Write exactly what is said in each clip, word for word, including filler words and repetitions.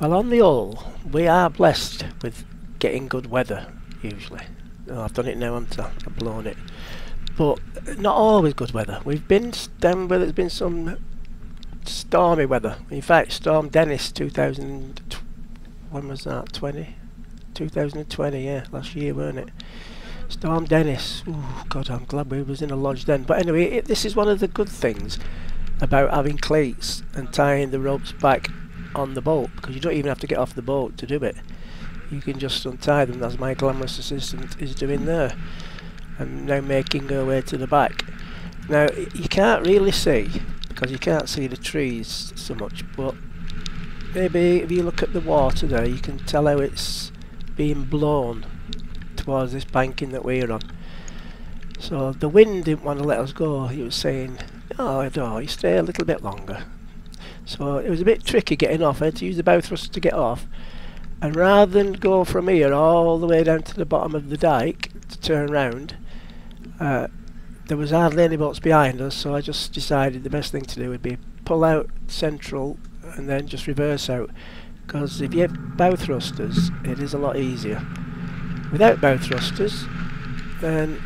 Well, on the whole, we are blessed with getting good weather, usually. Oh, I've done it now, haven't I? I've blown it. But not always good weather. We've been down where there's been some stormy weather. In fact, Storm Dennis two thousand... when was that? twenty? two thousand twenty, yeah. Last year, weren't it? Storm Dennis. Oh, God, I'm glad we was in a lodge then. But anyway, it, this is one of the good things about having cleats and tying the ropes back on the boat, because you don't even have to get off the boat to do it. You can just untie them, as my glamorous assistant is doing there, and now making her way to the back. Now, you can't really see, because you can't see the trees so much, but maybe if you look at the water there, you can tell how it's being blown towards this banking that we're on. So the wind didn't want to let us go. He was saying, oh no, you stay a little bit longer. So it was a bit tricky getting off. I had to use the bow thrust to get off, and rather than go from here all the way down to the bottom of the dyke to turn round, uh, there was hardly any boats behind us, so I just decided the best thing to do would be pull out central and then just reverse out, because if you have bow thrusters it is a lot easier. Without bow thrusters then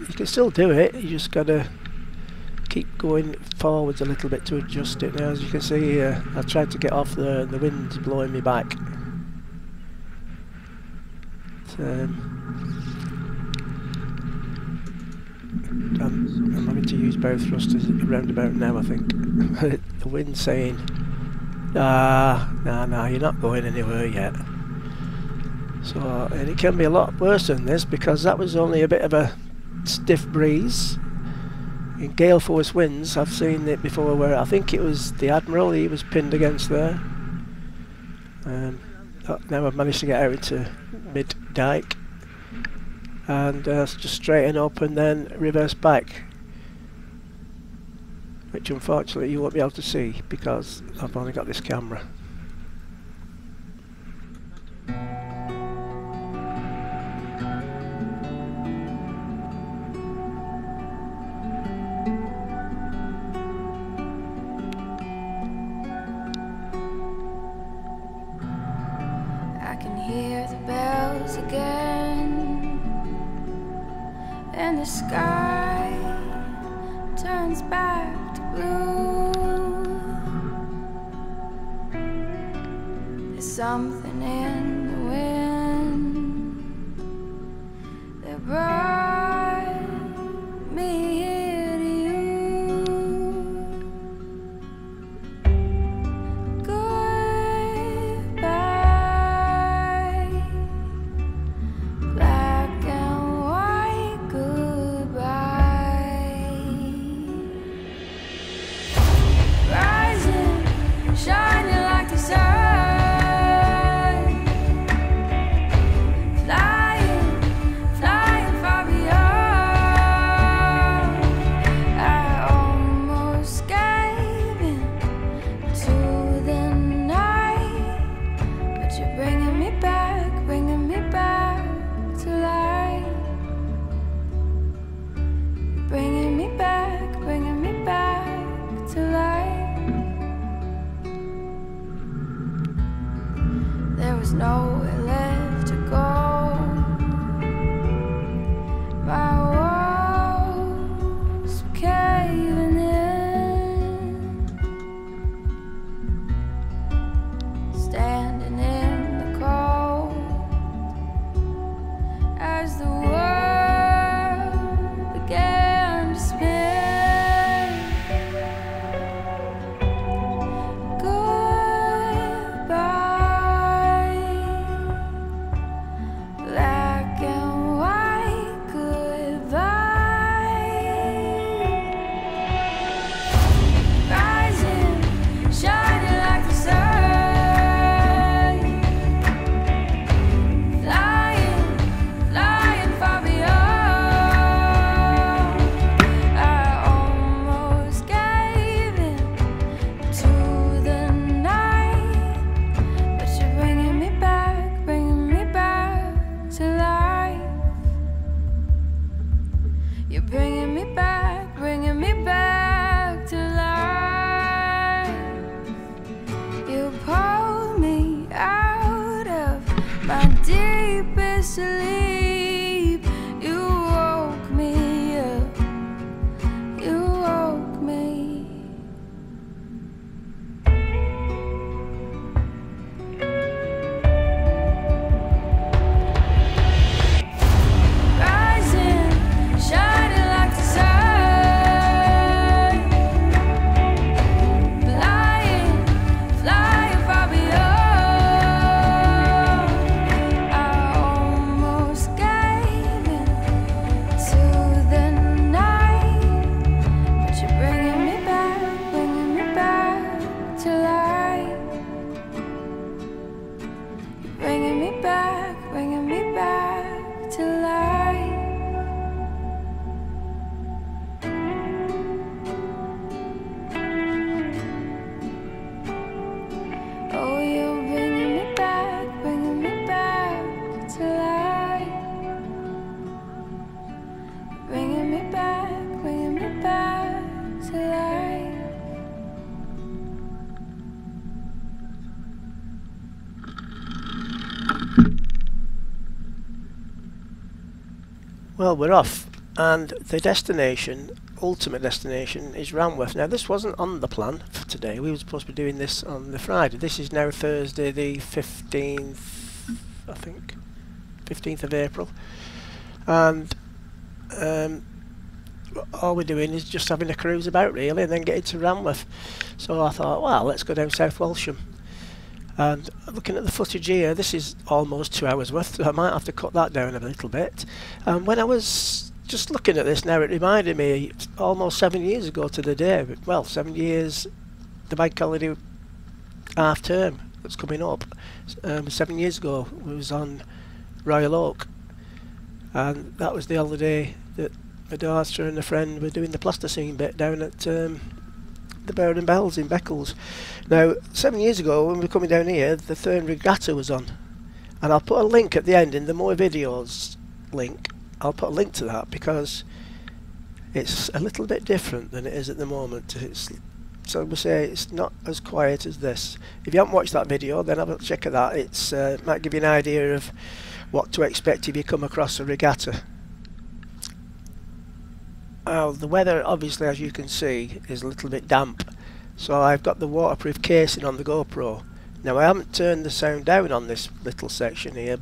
you can still do it, you just gotta keep going forwards a little bit to adjust it. Now, as you can see here, I tried to get off there and the wind's blowing me back. But, um, I'm, I'm having to use bow thrusters around about now, I think. The wind's saying, nah, nah, nah, you're not going anywhere yet. So, and it can be a lot worse than this, because that was only a bit of a stiff breeze. In gale force winds, I've seen it before where I think it was the Admiral, he was pinned against there. Um, now I've managed to get out into mid-dyke and uh, just straighten up and then reverse back, which unfortunately you won't be able to see because I've only got this camera. Something in the wind that brought me here to you. Goodbye, black and white goodbye. Rising, shining like the sun. Well, we're off, and the destination, ultimate destination, is Ranworth. Now, this wasn't on the plan for today. We were supposed to be doing this on the Friday. This is now Thursday the fifteenth, I think, fifteenth of April, and um, all we're doing is just having a cruise about, really, and then getting to Ranworth. So I thought, well, let's go down South Walsham. And looking at the footage here, this is almost two hours worth, so I might have to cut that down a little bit. And when I was just looking at this now, it reminded me almost seven years ago to the day. Well, seven years, the bank holiday half term that's coming up. Um, seven years ago, we was on Royal Oak, and that was the holiday that my daughter and a friend were doing the plasticine bit down at Um, the Bird and Bells in Beccles. Now, seven years ago when we were coming down here, the third regatta was on, and I'll put a link at the end in the more videos link. I'll put a link to that because it's a little bit different than it is at the moment. It's, so we say, it's not as quiet as this. If you haven't watched that video, then have a check at that. It's uh, might give you an idea of what to expect if you come across a regatta. Well, the weather, obviously, as you can see, is a little bit damp, so I've got the waterproof casing on the GoPro. Now, I haven't turned the sound down on this little section here,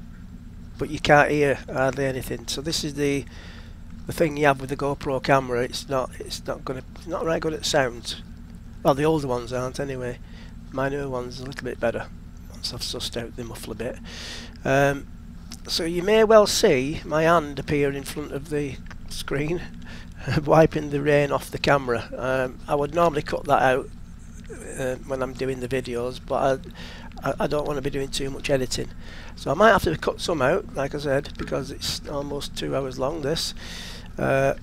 but you can't hear hardly anything. So this is the the thing you have with the GoPro camera. It's not it's not going to not very good at sound. Well, the older ones aren't anyway. My newer ones are a little bit better once I've sussed out the muffler bit. Um, so you may well see my hand appear in front of the screen. Wiping the rain off the camera. Um, I would normally cut that out uh, when I'm doing the videos, but I, I, I don't want to be doing too much editing, so I might have to cut some out, like I said, because it's almost two hours long, this. Uh,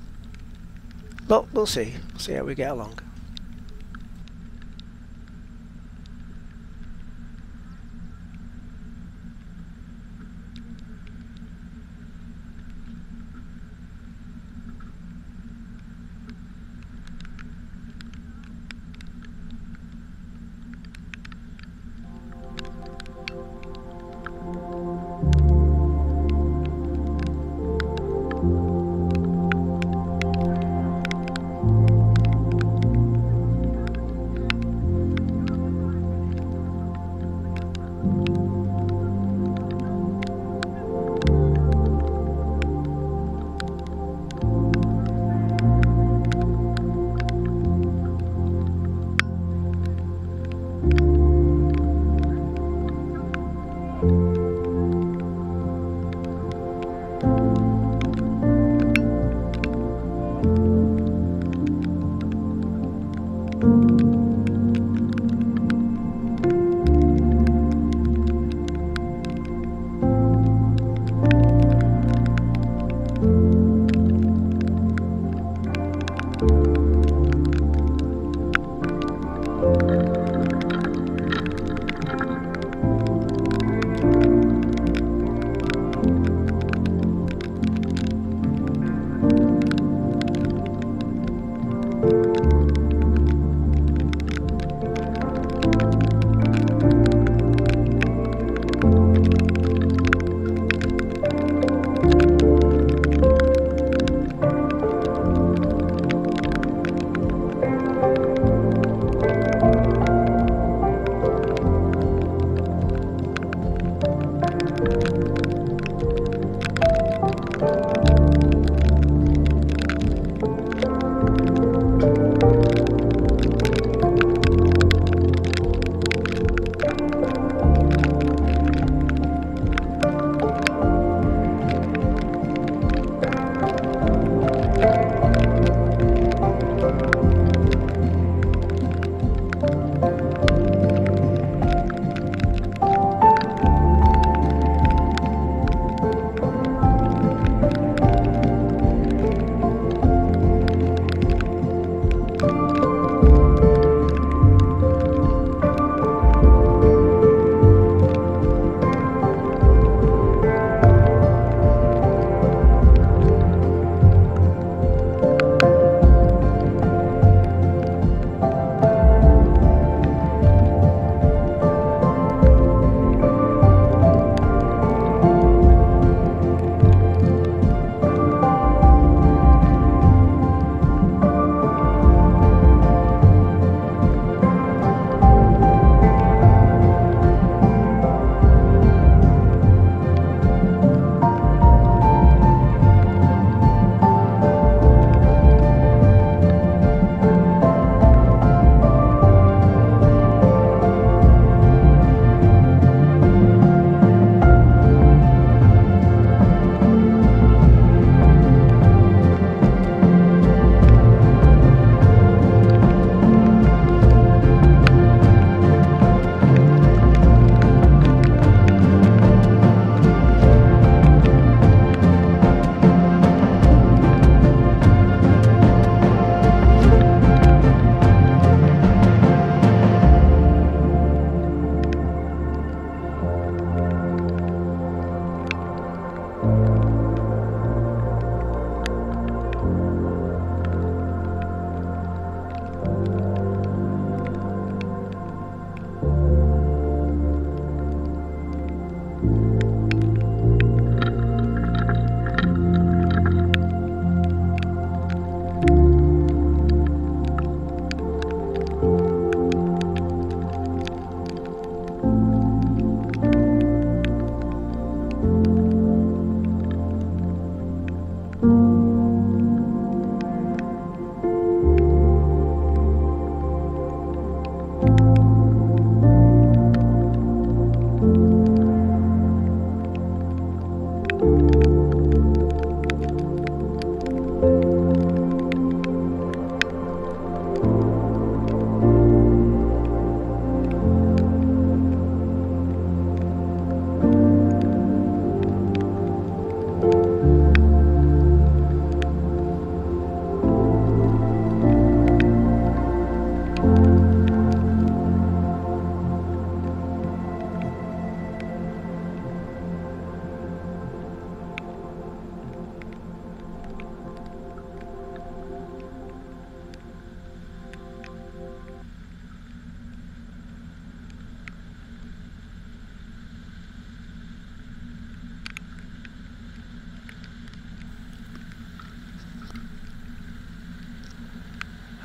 but we'll see. We'll see how we get along.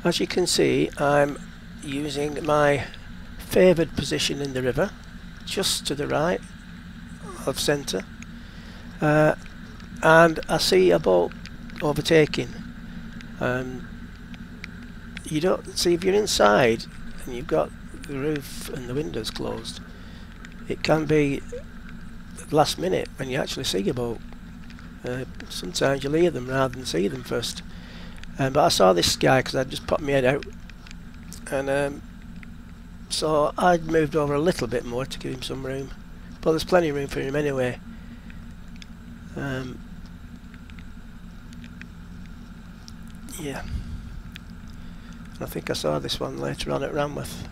As you can see, I'm using my favoured position in the river, just to the right of centre, uh, and I see a boat overtaking. Um, you don't see, if you're inside and you've got the roof and the windows closed, it can be last minute when you actually see a boat. Uh, sometimes you'll hear them rather than see them first. Um, but I saw this guy because I just popped my head out, and um, so I moved over a little bit more to give him some room, but there's plenty of room for him anyway. Um, yeah, and I think I saw this one later on at Ranworth,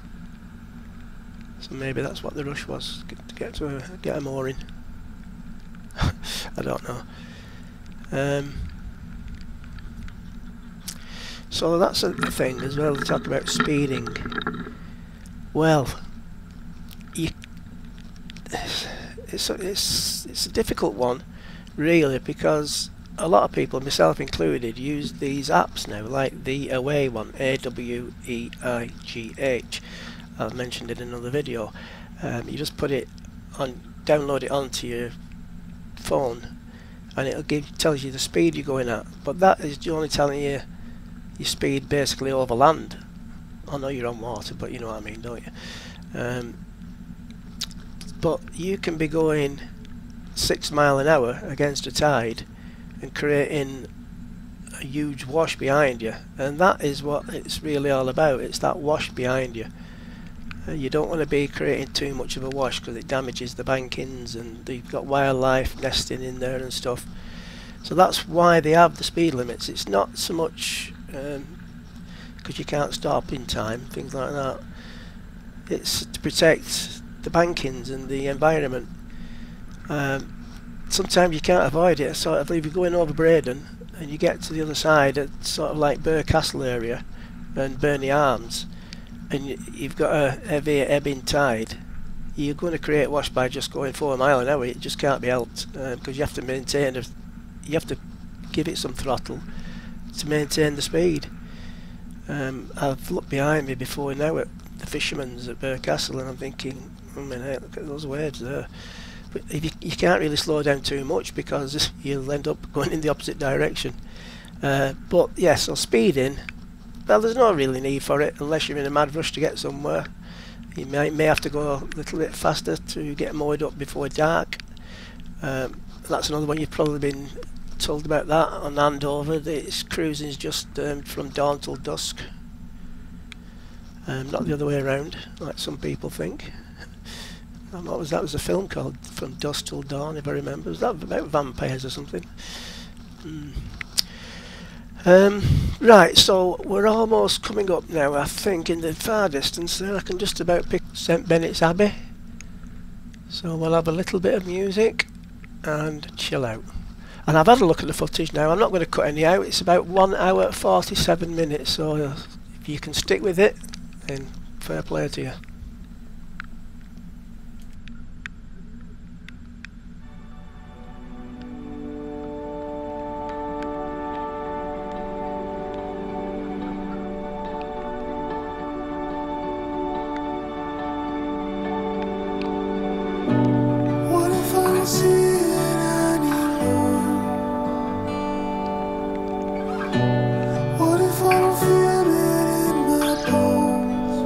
so maybe that's what the rush was, to get to a, get a mooring. I don't know. Um, so that's a thing as well. To talk about speeding, well, you, it's a, it's it's a difficult one, really, because a lot of people, myself included, use these apps now, like the Aweigh one, A W E I G H. I've mentioned it in another video. Um, you just put it on, download it onto your phone, and it'll give tells you the speed you're going at. But that is only telling you your speed basically over land. I know you're on water, but you know what I mean, don't you? Um, but you can be going six mile an hour against a tide and creating a huge wash behind you, and that is what it's really all about. It's that wash behind you. Uh, you don't want to be creating too much of a wash because it damages the bankings, and you've got wildlife nesting in there and stuff. So that's why they have the speed limits. It's not so much because um, you can't stop in time, things like that. It's to protect the bankings and the environment. Um, sometimes you can't avoid it. So I believe you're going over Braden and you get to the other side at sort of like Burgh Castle area and Burney Arms, and you've got a heavy ebbing tide, you're going to create wash by just going four mile an hour. It just can't be helped, because um, you have to maintain a, you have to give it some throttle to maintain the speed. um, I've looked behind me before now at the fishermen's at Burgh Castle, and I'm thinking, I mean, hey, look at those waves there. But if you, you can't really slow down too much, because you'll end up going in the opposite direction. Uh, but yeah, so speeding, well, there's no really need for it unless you're in a mad rush to get somewhere. You may, may have to go a little bit faster to get moored up before dark. Um, that's another one you've probably been told about, that on Andover. It's cruising is just um, from dawn till dusk, um, not the other way around like some people think. Um, what was that? Was a film called From Dusk Till Dawn, if I remember. Was that about vampires or something? Mm. Um, right, so we're almost coming up now, I think, in the far distance there. I can just about pick St Benet's Abbey. So we'll have a little bit of music and chill out. And I've had a look at the footage now. I'm not going to cut any out. It's about one hour forty-seven minutes, so if you can stick with it, then fair play to you. What if I don't feel it in my bones?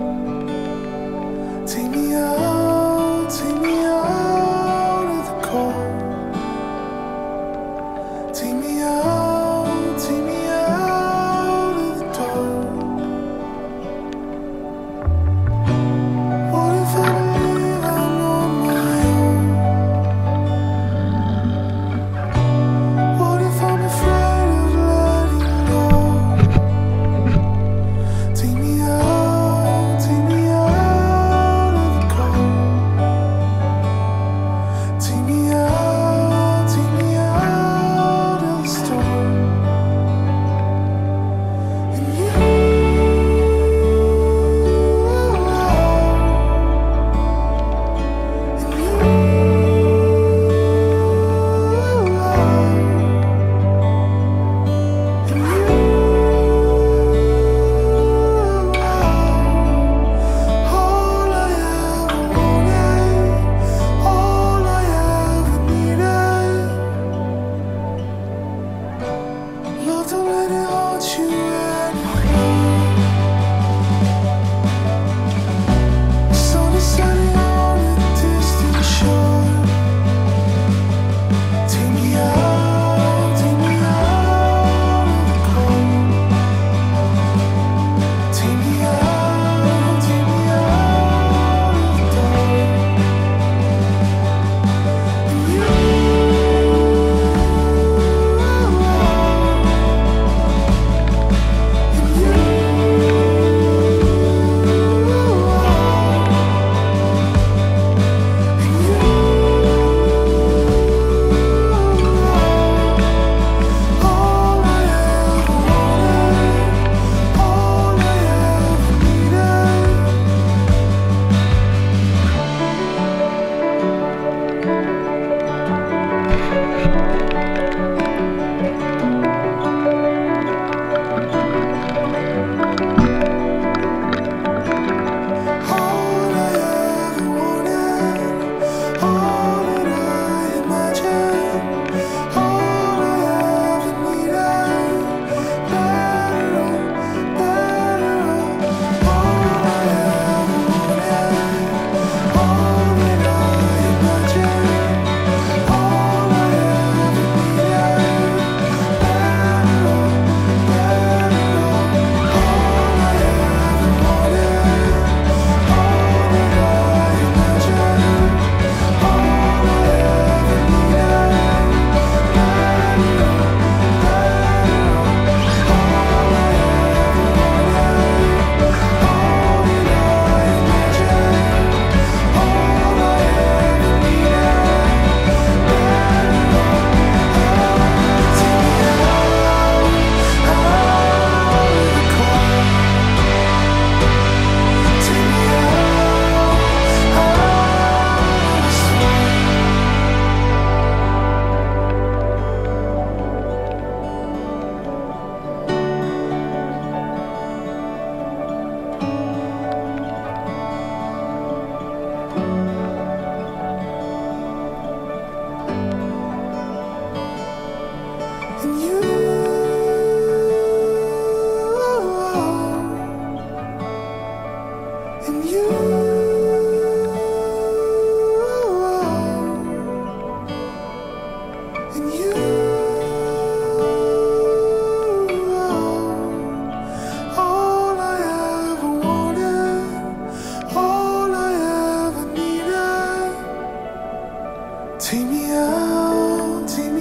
Take me out, take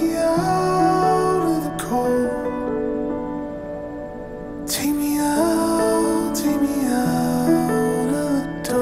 me out of the dark.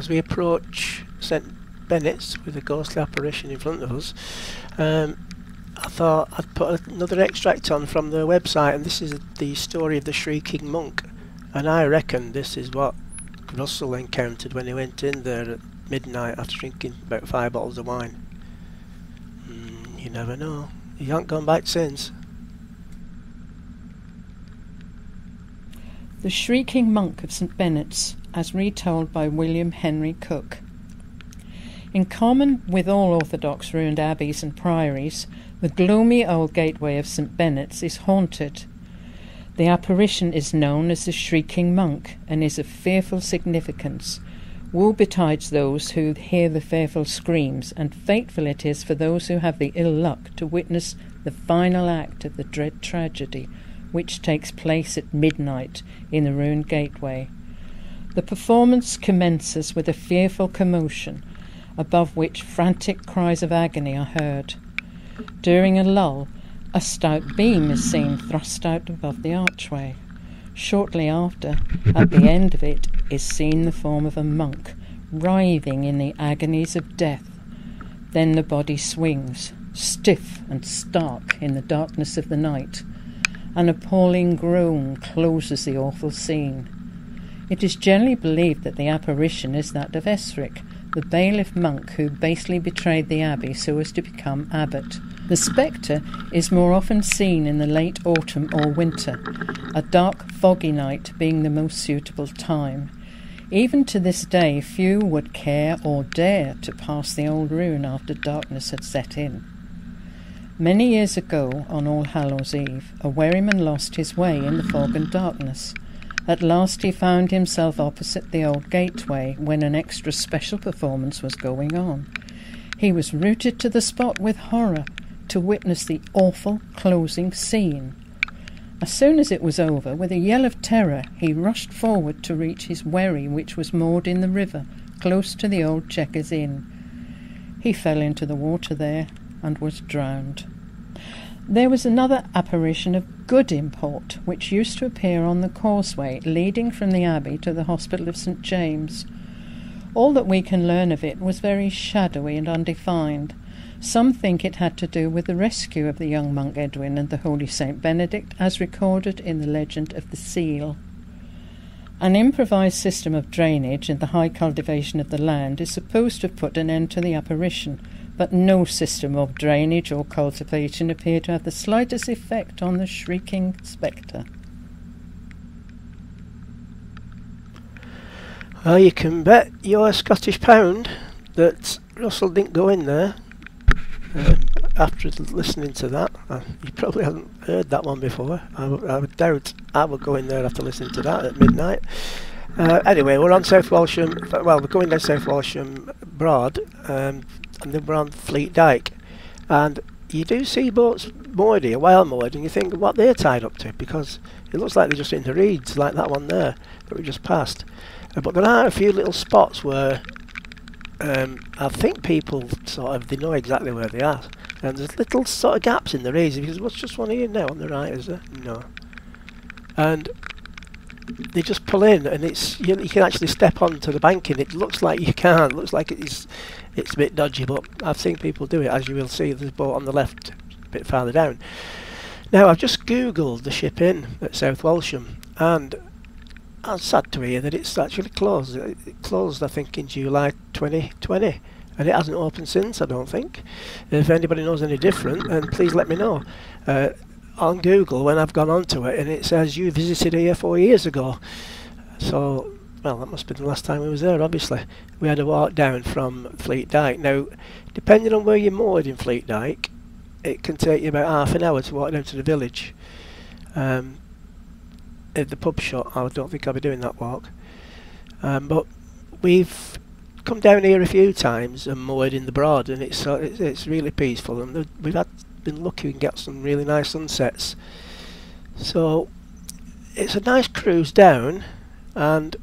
as we approach St Benet's with a ghostly apparition in front of us, um, I thought I'd put another extract on from their website, and this is the story of the shrieking monk, and I reckon this is what Russell encountered when he went in there at midnight after drinking about five bottles of wine. Mm, you never know. He hasn't gone back since. The Shrieking Monk of St Benet's, as retold by William Henry Cook. In common with all orthodox ruined abbeys and priories, the gloomy old gateway of St Benet's is haunted. The apparition is known as the Shrieking Monk and is of fearful significance. Woe betides those who hear the fearful screams, and fateful it is for those who have the ill luck to witness the final act of the dread tragedy, which takes place at midnight in the ruined gateway. The performance commences with a fearful commotion, above which frantic cries of agony are heard. During a lull, a stout beam is seen thrust out above the archway. Shortly after, at the end of it, is seen the form of a monk, writhing in the agonies of death. Then the body swings, stiff and stark in the darkness of the night. An appalling groan closes the awful scene. It is generally believed that the apparition is that of Esric, the bailiff monk who basely betrayed the abbey so as to become abbot. The spectre is more often seen in the late autumn or winter, a dark foggy night being the most suitable time. Even to this day few would care or dare to pass the old ruin after darkness had set in. Many years ago, on All Hallows' Eve, a wherryman lost his way in the fog and darkness. At last he found himself opposite the old gateway when an extra special performance was going on. He was rooted to the spot with horror to witness the awful closing scene. As soon as it was over, with a yell of terror, he rushed forward to reach his wherry, which was moored in the river, close to the old Checkers Inn. He fell into the water there and was drowned. There was another apparition of good import, which used to appear on the causeway leading from the abbey to the hospital of St James. All that we can learn of it was very shadowy and undefined. Some think it had to do with the rescue of the young monk Edwin and the holy Saint Benedict, as recorded in the legend of the seal. An improvised system of drainage and the high cultivation of the land is supposed to have put an end to the apparition, but no system of drainage or cultivation appeared to have the slightest effect on the shrieking spectre. Well, you can bet your Scottish pound that Russell didn't go in there. Um, after listening to that, uh, you probably haven't heard that one before. I, w I would doubt I would go in there after listening to that at midnight. Uh, anyway, we're on South Walsham. Well, we're going down South Walsham Broad. Um, And then we're on Fleet Dyke, and you do see boats moored here, well moored, and you think what they're tied up to, because it looks like they're just in the reeds, like that one there that we just passed. Uh, but there are a few little spots where um, I think people sort of they know exactly where they are, and there's little sort of gaps in the reeds. Because what's just one here now on the right, is there? No, and they just pull in, and it's you, you can actually step onto the banking. It looks like you can, it looks like it's it's a bit dodgy, but I've seen people do it, as you will see. There's a boat on the left a bit farther down. Now I've just googled the ship inn at South Walsham, and I'm sad to hear that it's actually closed. It, it closed I think in July twenty twenty, and it hasn't opened since, I don't think. If anybody knows any different, then please let me know. Uh, on Google, when I've gone onto it, and it says you visited here four years ago. So, well, that must be the last time we was there. Obviously, we had a walk down from Fleet Dyke. Now, depending on where you're moored in Fleet Dyke, it can take you about half an hour to walk down to the village. Um, at the pub shop, I don't think I'll be doing that walk. Um, but we've come down here a few times and moored in the Broad, and it's uh, it's, it's really peaceful. And we've had been lucky we can get some really nice sunsets, so it's a nice cruise down. And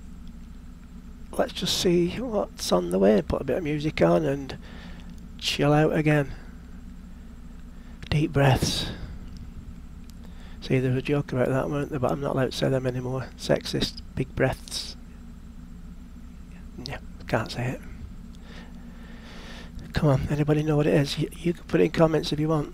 let's just see what's on the way, put a bit of music on and chill out again. Deep breaths. See, there was a joke about that, weren't there, but I'm not allowed to say them anymore. Sexist big breaths. Yeah. Can't say it. Come on, anybody know what it is? You, you can put it in comments if you want.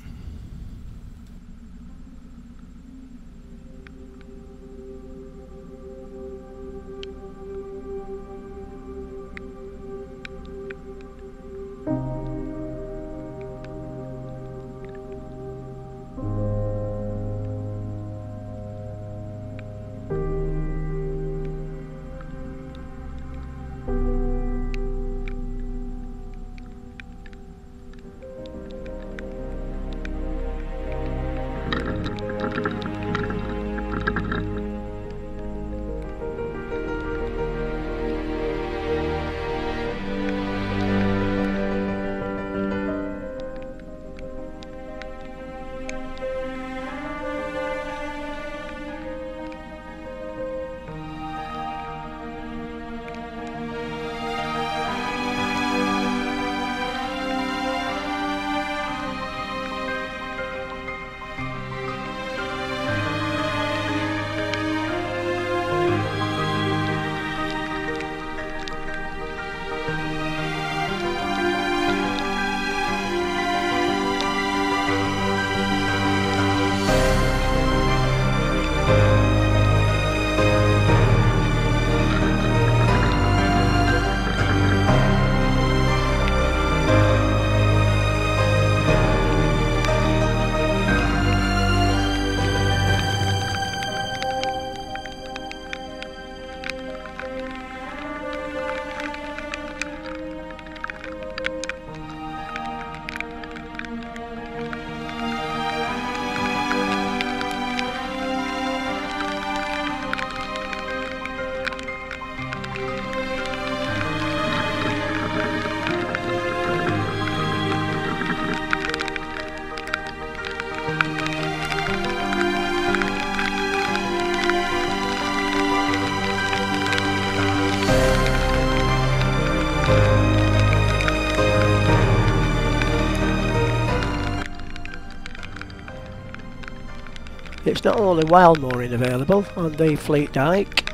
It's not only wild mooring available on the Fleet Dyke,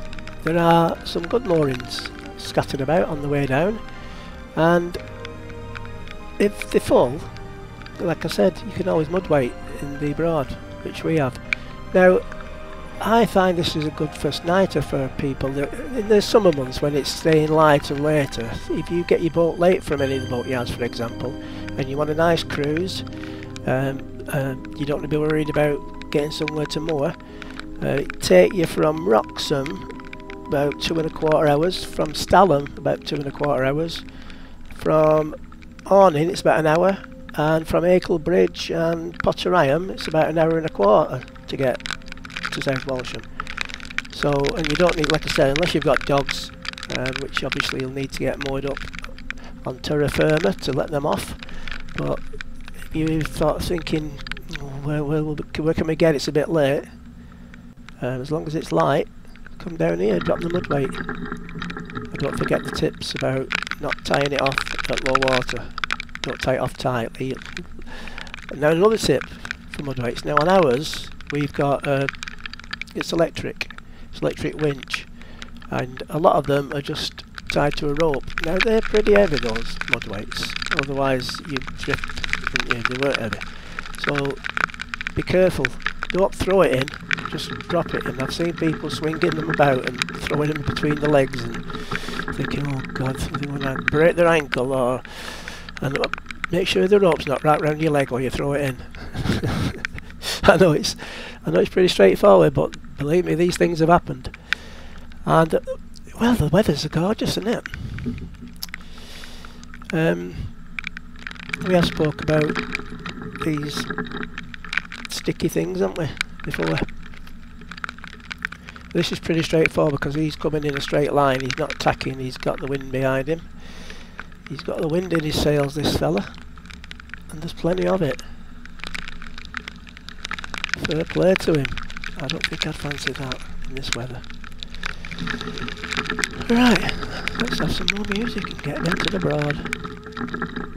there are some good moorings scattered about on the way down, and if they're full, like I said, you can always mud weight in the Broad, which we have. Now I find this is a good first nighter for people that, in the summer months when it's staying light and later, if you get your boat late from any of the boatyards, for example, and you want a nice cruise, um, uh, you don't want to be worried about getting somewhere to moor. Uh, it take you from Wroxham about two and a quarter hours, from Stalham about two and a quarter hours, from Arning it's about an hour, and from Acle Bridge and Potter Heigham it's about an hour and a quarter to get to South Walsham. So, and you don't need, like I said, unless you've got dogs, um, which obviously you'll need to get moored up on terra firma to let them off, but if you start thinking, Where, where, where can we get? It's a bit late. Um, as long as it's light, come down here, drop the mud weight. And don't forget the tips about not tying it off at low water. Don't tie it off tightly. Now another tip for mud weights. Now on ours, we've got uh, it's electric, it's electric winch, and a lot of them are just tied to a rope. Now they're pretty heavy, those mud weights. Otherwise you'd drift, wouldn't you? They weren't heavy. So be careful, don't throw it in, just drop it in. I've seen people swinging them about and throwing them between the legs and thinking, oh god, they want to break their ankle, or and make sure the rope's not right round your leg or you throw it in. I know it's I know it's pretty straightforward, but believe me, these things have happened. And uh, well, the weather's gorgeous, isn't it? Um, we have spoke about these sticky things, haven't we, before? This is pretty straightforward because he's coming in a straight line, he's not tacking, he's got the wind behind him. He's got the wind in his sails, this fella, and there's plenty of it. Fair play to him. I don't think I'd fancy that in this weather. Right, let's have some more music and get them to the Broad.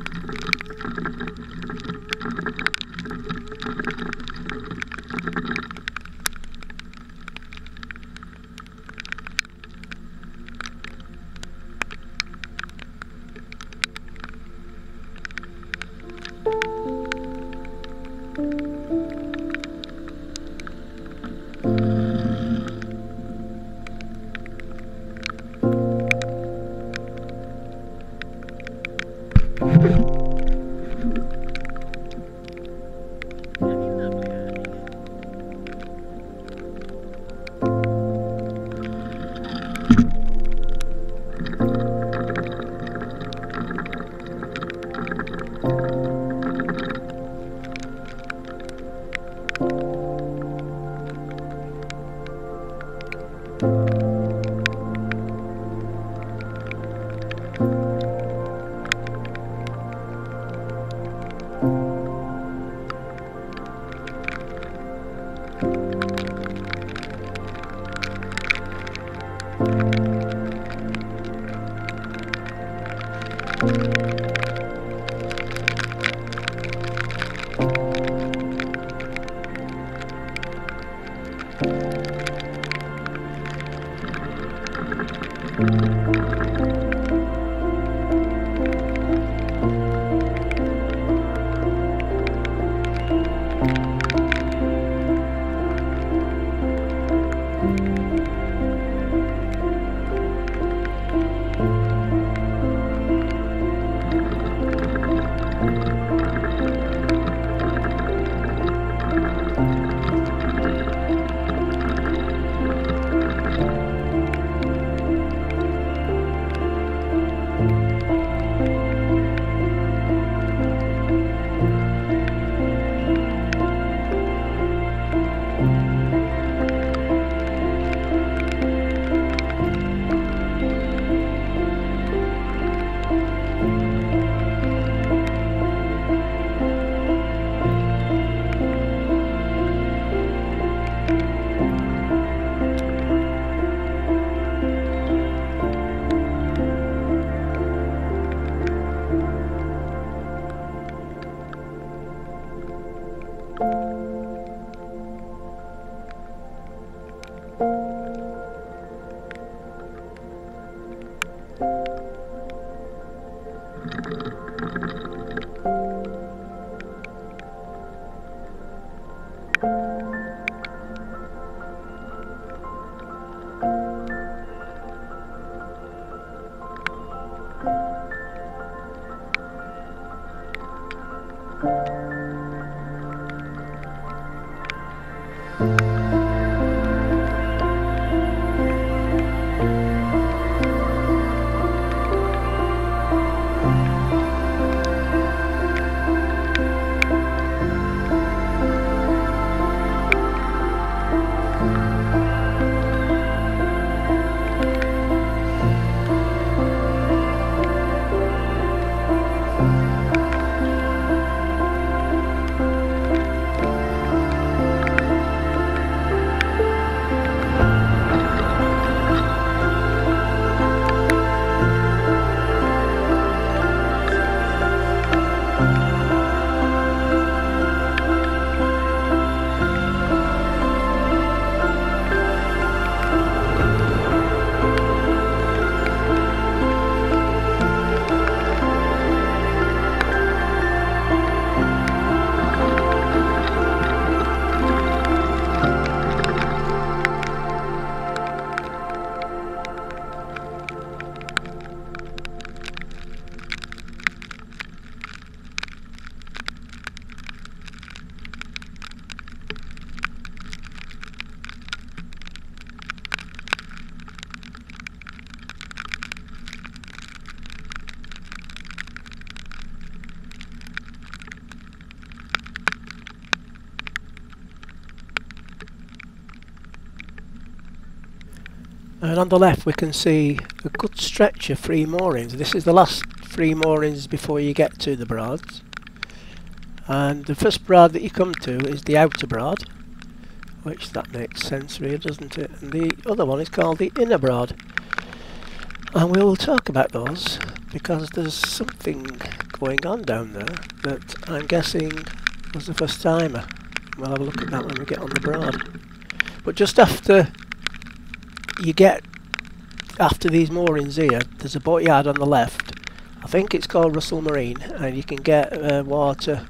And on the left we can see a good stretch of free moorings. This is the last free moorings before you get to the Broads. And the first Broad that you come to is the Outer Broad, which that makes sense really, doesn't it? And the other one is called the Inner Broad. And we will talk about those because there's something going on down there that I'm guessing was the first timer. We'll have a look at that when we get on the Broad. But just after you get after these moorings here, there's a boatyard on the left. I think it's called Russell Marine, and you can get uh, water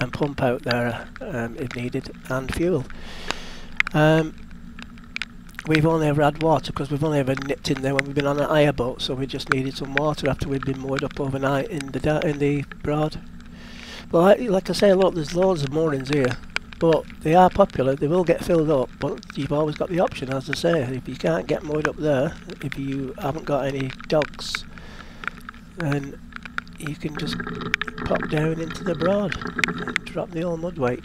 and pump out there um, if needed, and fuel. Um, we've only ever had water because we've only ever nipped in there when we've been on a hire boat, so we just needed some water after we'd been moored up overnight in the in the Broad. But like, like I say, look, there's loads of moorings here. But they are popular, they will get filled up, but you've always got the option, as I say. If you can't get moored up there, if you haven't got any dogs, then you can just pop down into the Broad and drop the old mud weight.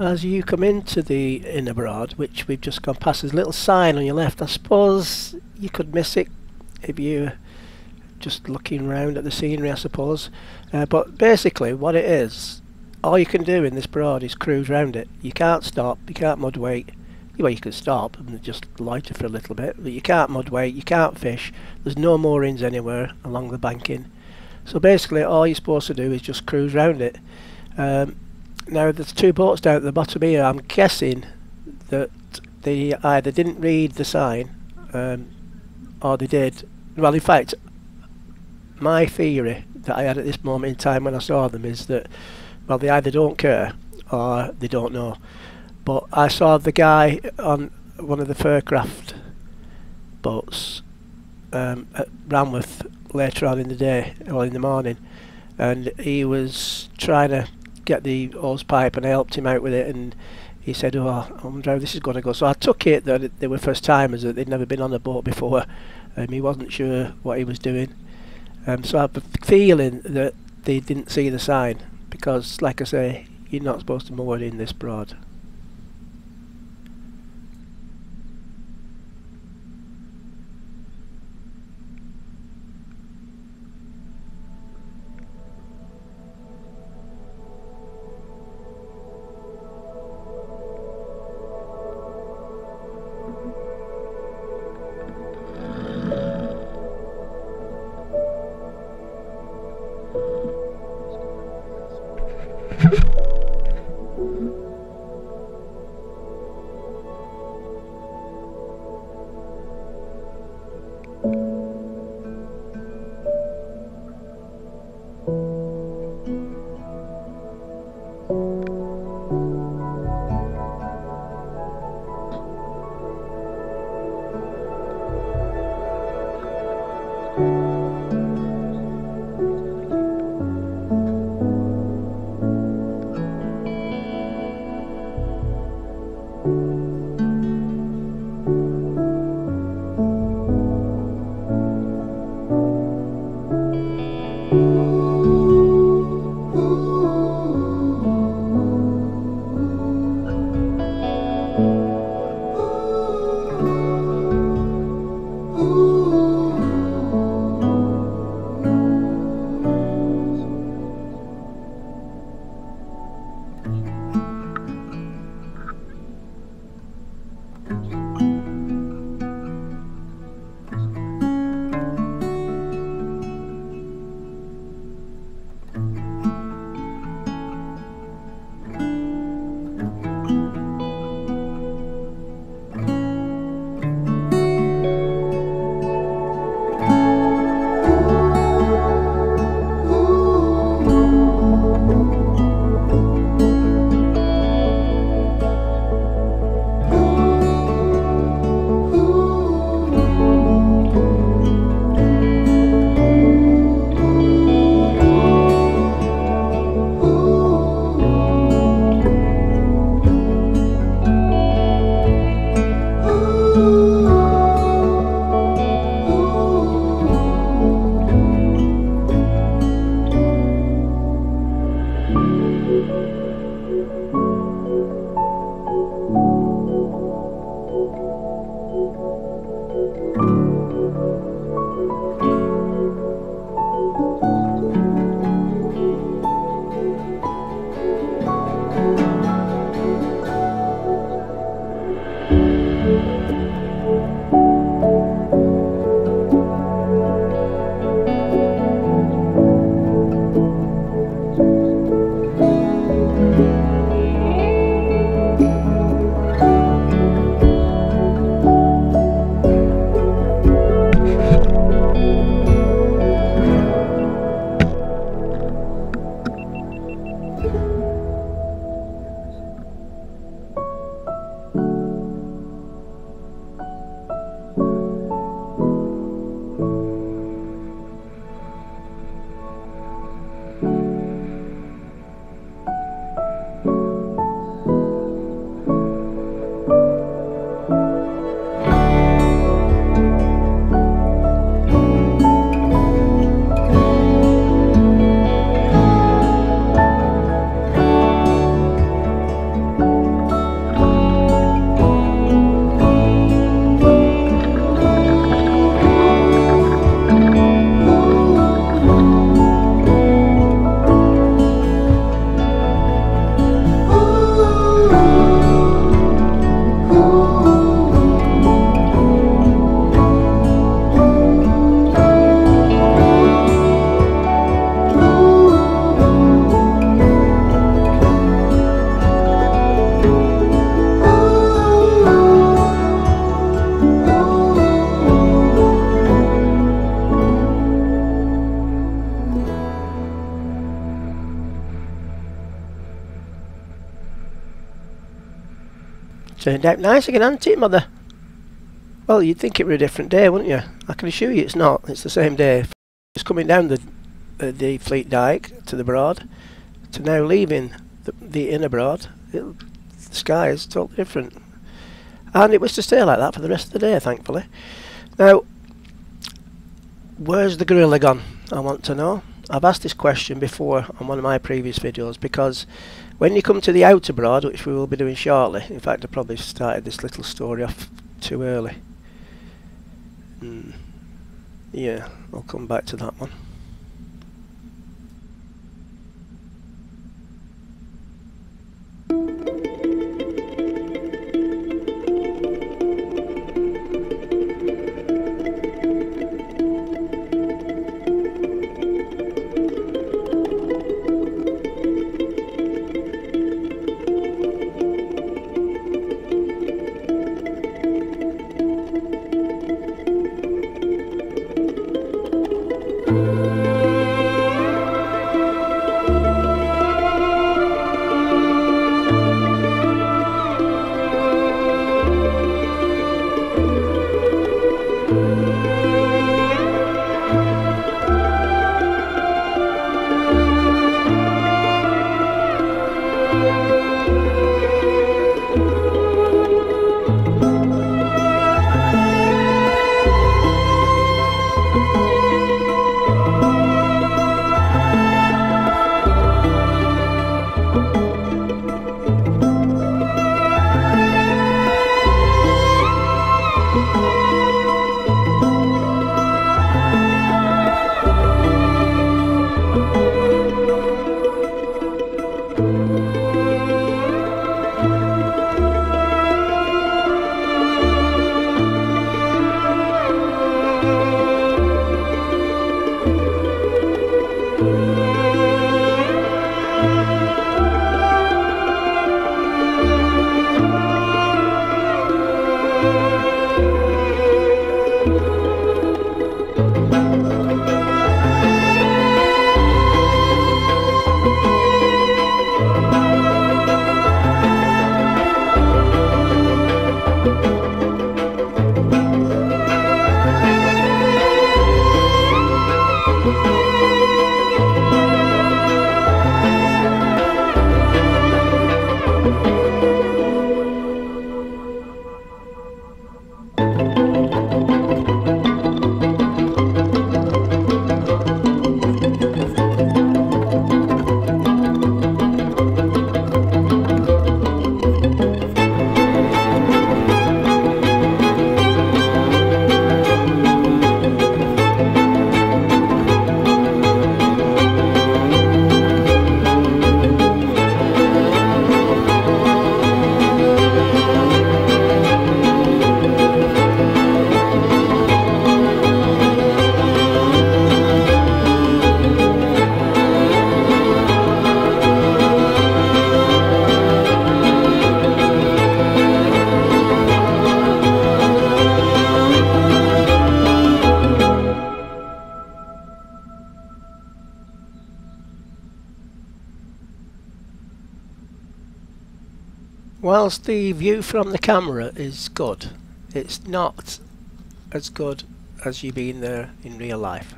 As you come into the inner Broad, which we've just gone past, there's a little sign on your left. I suppose you could miss it if you're just looking round at the scenery, I suppose. Uh, but basically what it is, all you can do in this Broad is cruise round it. You can't stop, you can't mud wait. Well, you can stop and just loiter for a little bit, but you can't mud wait, you can't fish. There's no moorings anywhere along the banking. So basically all you're supposed to do is just cruise round it. Um, Now there's two boats down at the bottom here. I'm guessing that they either didn't read the sign um, or they did. Well, in fact, my theory that I had at this moment in time when I saw them is that, well, they either don't care or they don't know. But I saw the guy on one of the fur craft boats um, at Ranworth later on in the day, or in the morning, and he was trying to get the hose pipe, and I helped him out with it, and he said, oh, I wonder how this is going to go. So I took it that they were first timers, that they'd never been on a boat before, and um, he wasn't sure what he was doing. Um, so I have a feeling that they didn't see the sign, because like I say, you're not supposed to moor in this Broad. Turned out nice again, hasn't it, Mother? Well, you'd think it were a different day, wouldn't you? I can assure you it's not. It's the same day. It's coming down the uh, the Fleet Dyke to the Broad, to now leaving the, the inner Broad. It'll, the sky is totally different. And it was to stay like that for the rest of the day, thankfully. Now, where's the gorilla gone? I want to know. I've asked this question before on one of my previous videos, because when you come to the outer Broad, which we will be doing shortly, in fact I probably started this little story off too early. Mm. Yeah, I'll come back to that one. Whilst the view from the camera is good, it's not as good as you being there in real life.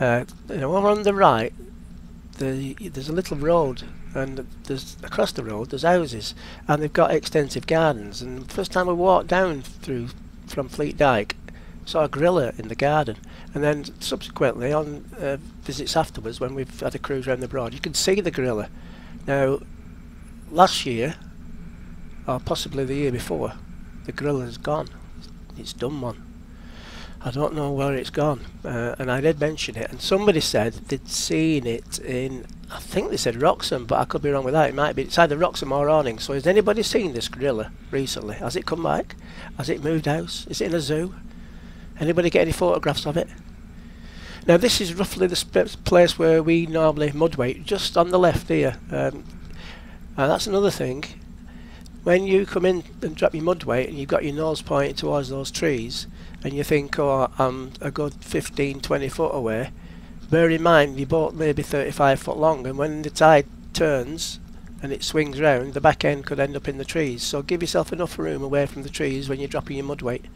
Uh, you know, over on the right, the, there's a little road, and there's, across the road there's houses, and they've got extensive gardens. And the first time we walked down through from Fleet Dyke, saw a gorilla in the garden, and then subsequently on uh, visits afterwards, when we've had a cruise around the Broad, you can see the gorilla. Now, last year, or possibly the year before, the gorilla's gone. It's done one. I don't know where it's gone, uh, and I did mention it, and somebody said they'd seen it in, I think they said Wroxham, but I could be wrong with that. It might be, it's either Wroxham or Arning. So has anybody seen this gorilla recently? Has it come back? Has it moved house? Is it in a zoo? Anybody get any photographs of it? Now this is roughly the sp place where we normally mud wait, just on the left here, um, and that's another thing. When you come in and drop your mud weight and you've got your nose pointing towards those trees and you think, oh, I'm a good fifteen, twenty foot away, bear in mind your boat may be thirty-five foot long, and when the tide turns and it swings round, the back end could end up in the trees, so give yourself enough room away from the trees when you're dropping your mud weight.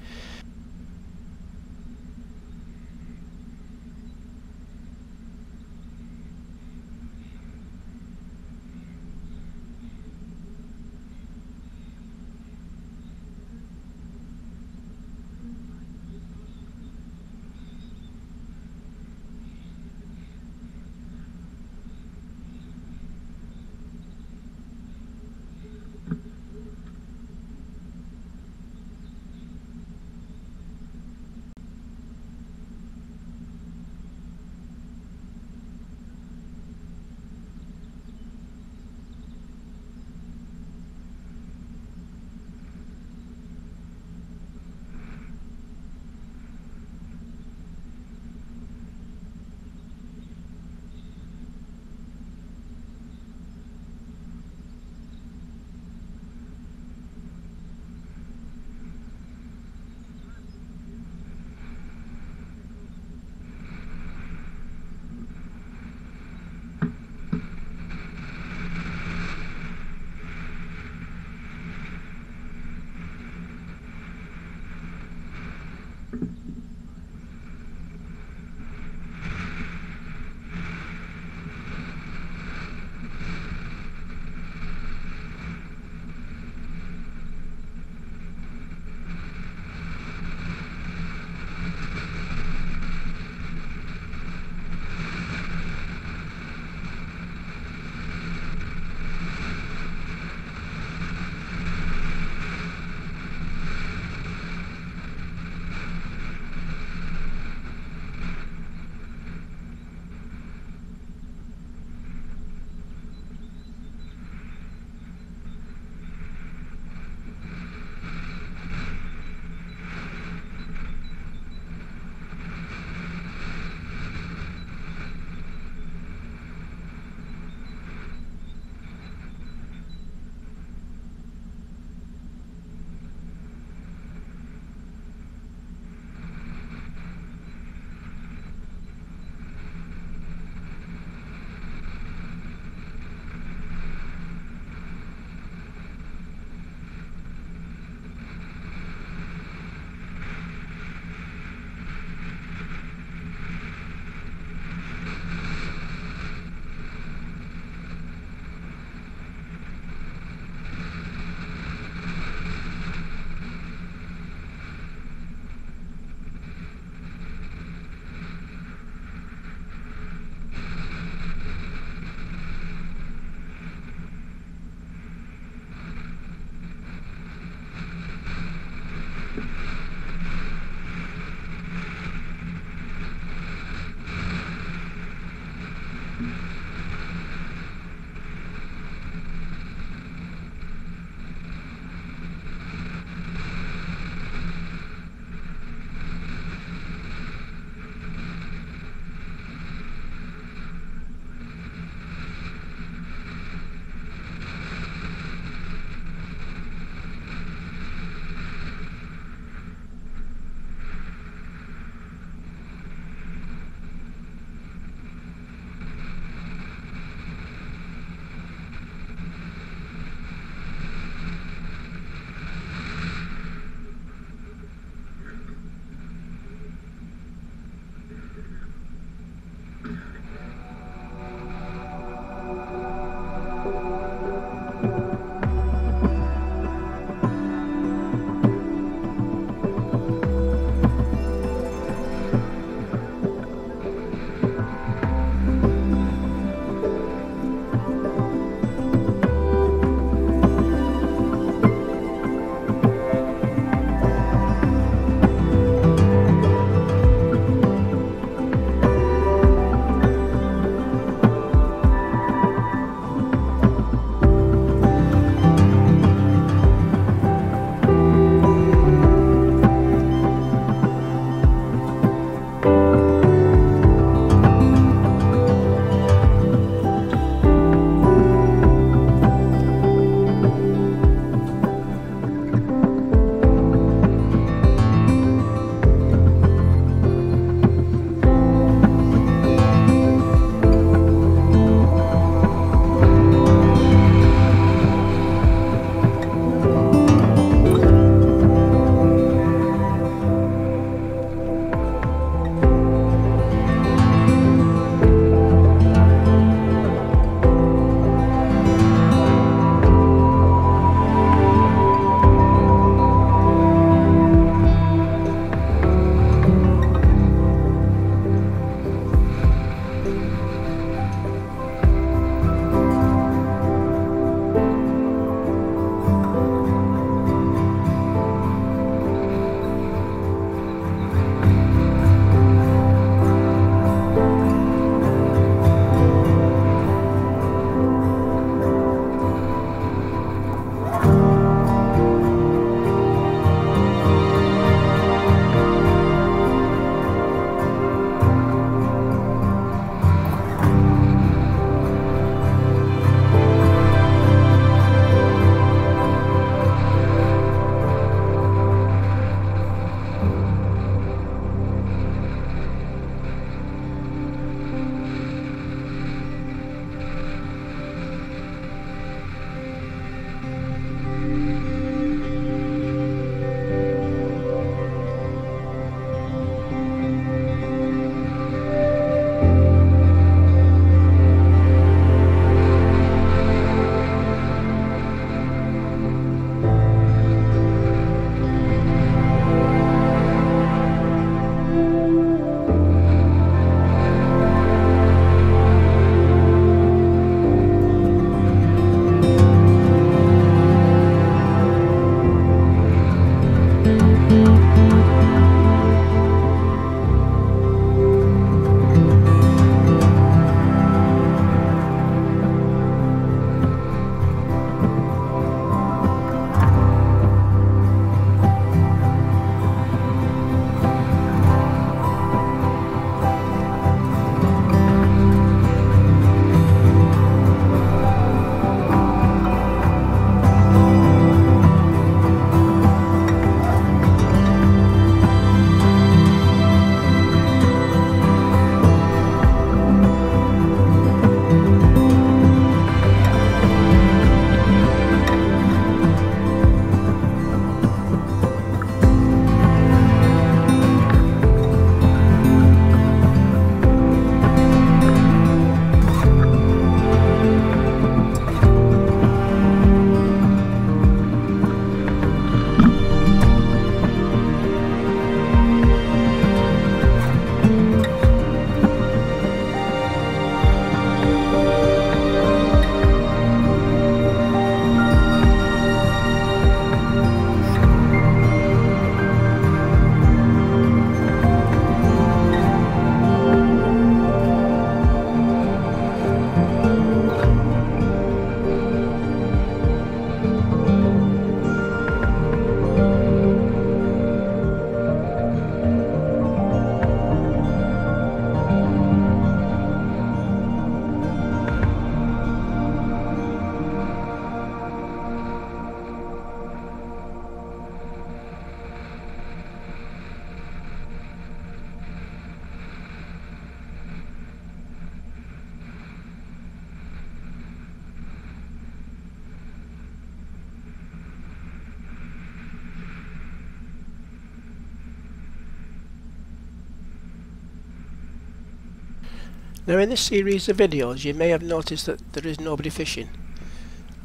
Now in this series of videos you may have noticed that there is nobody fishing.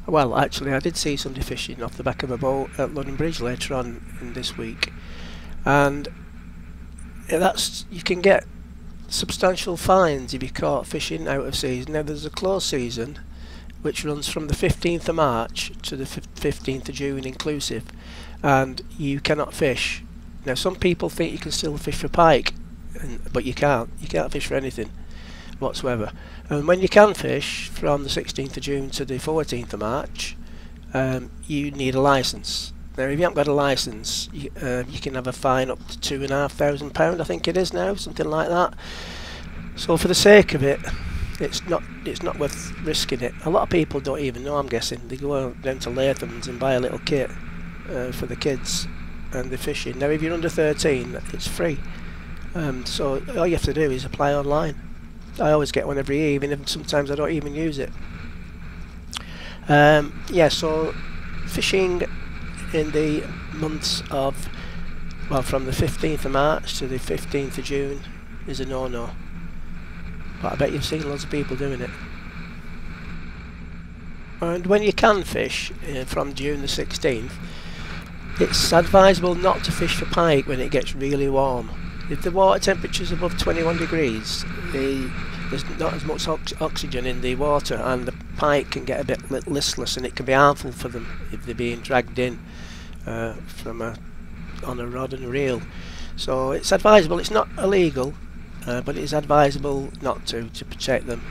Well, actually I did see somebody fishing off the back of a boat at London Bridge later on in this week, and that's, you can get substantial fines if you're caught fishing out of season. Now there's a close season which runs from the fifteenth of March to the fifteenth of June inclusive, and you cannot fish. Now some people think you can still fish for pike, and, but you can't. You can't fish for anything whatsoever. And when you can fish from the sixteenth of June to the fourteenth of March, um, you need a licence. Now if you haven't got a licence, you, uh, you can have a fine up to two and a half thousand pound, I think it is now, something like that. So for the sake of it, it's not it's not worth risking it. A lot of people don't even know, I'm guessing. They go down to Latham's and buy a little kit uh, for the kids, and they're fishing. Now if you're under thirteen, it's free. Um, so all you have to do is apply online. I always get one every evening, and sometimes I don't even use it. Um, yeah, so fishing in the months of, well, from the fifteenth of March to the fifteenth of June is a no-no. But I bet you've seen lots of people doing it. And when you can fish uh, from June the sixteenth, it's advisable not to fish for pike when it gets really warm. If the water temperature is above twenty-one degrees, the, there's not as much ox oxygen in the water, and the pike can get a bit listless, and it can be harmful for them if they're being dragged in uh, from a, on a rod and a reel. So it's advisable. It's not illegal. Uh, but it is advisable not to, to protect them.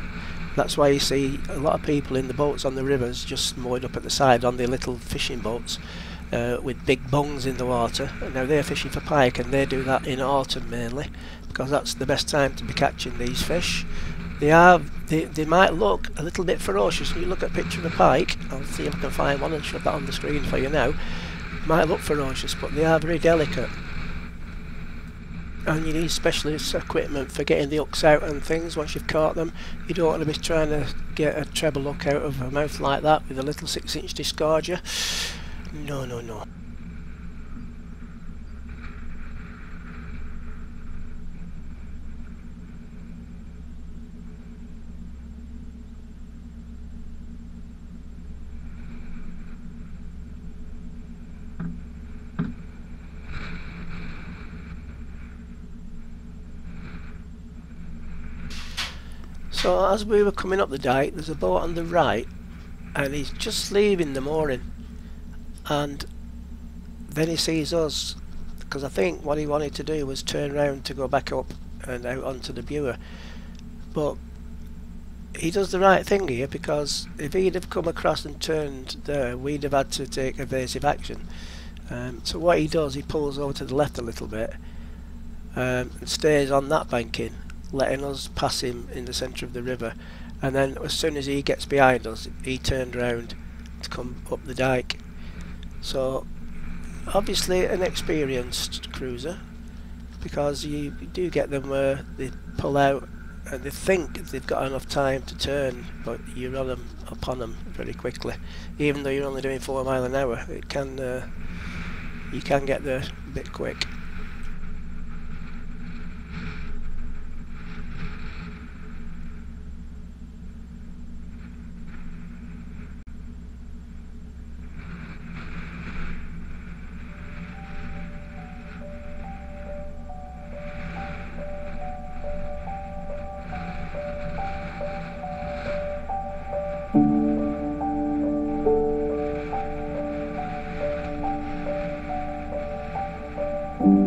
That's why you see a lot of people in the boats on the rivers just moored up at the side on their little fishing boats uh, with big bungs in the water. And now they're fishing for pike, and they do that in autumn mainly, because that's the best time to be catching these fish. They are they, they might look a little bit ferocious. When you look at a picture of a pike, I'll see if I can find one and shove that on the screen for you now. Might look ferocious, but they are very delicate. And you need specialist equipment for getting the hooks out and things once you've caught them. You don't want to be trying to get a treble hook out of a mouth like that with a little six inch disgorger. No, no, no. So as we were coming up the dyke, there's a boat on the right, and he's just leaving the mooring, and then he sees us, because I think what he wanted to do was turn round to go back up and out onto the Bure. But he does the right thing here, because if he'd have come across and turned there, we'd have had to take evasive action. Um, so what he does, he pulls over to the left a little bit um, and stays on that banking, letting us pass him in the centre of the river, and then as soon as he gets behind us, he turned round to come up the dyke. So obviously an experienced cruiser, because you do get them where they pull out and they think they've got enough time to turn, but you're on them, upon them very quickly. Even though you're only doing four mile an hour, it can uh, you can get there a bit quick. Thank you.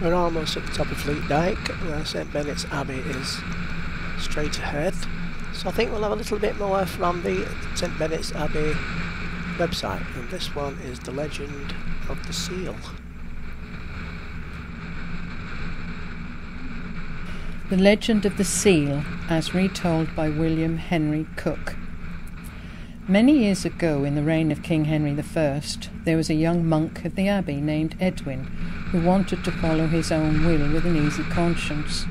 We're almost at the top of Fleet Dyke, where St Benet's Abbey is straight ahead. So I think we'll have a little bit more from the St Benet's Abbey website, and this one is The Legend of the Seal. The Legend of the Seal, as retold by William Henry Cook. Many years ago, in the reign of King Henry the First, there was a young monk of the Abbey named Edwin, who wanted to follow his own will with an easy conscience.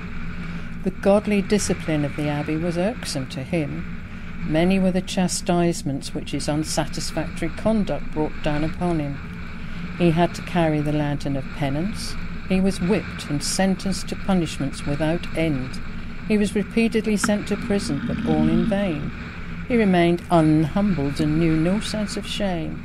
The godly discipline of the Abbey was irksome to him. Many were the chastisements which his unsatisfactory conduct brought down upon him. He had to carry the lantern of penance. He was whipped and sentenced to punishments without end. He was repeatedly sent to prison, but all in vain. He remained unhumbled and knew no sense of shame.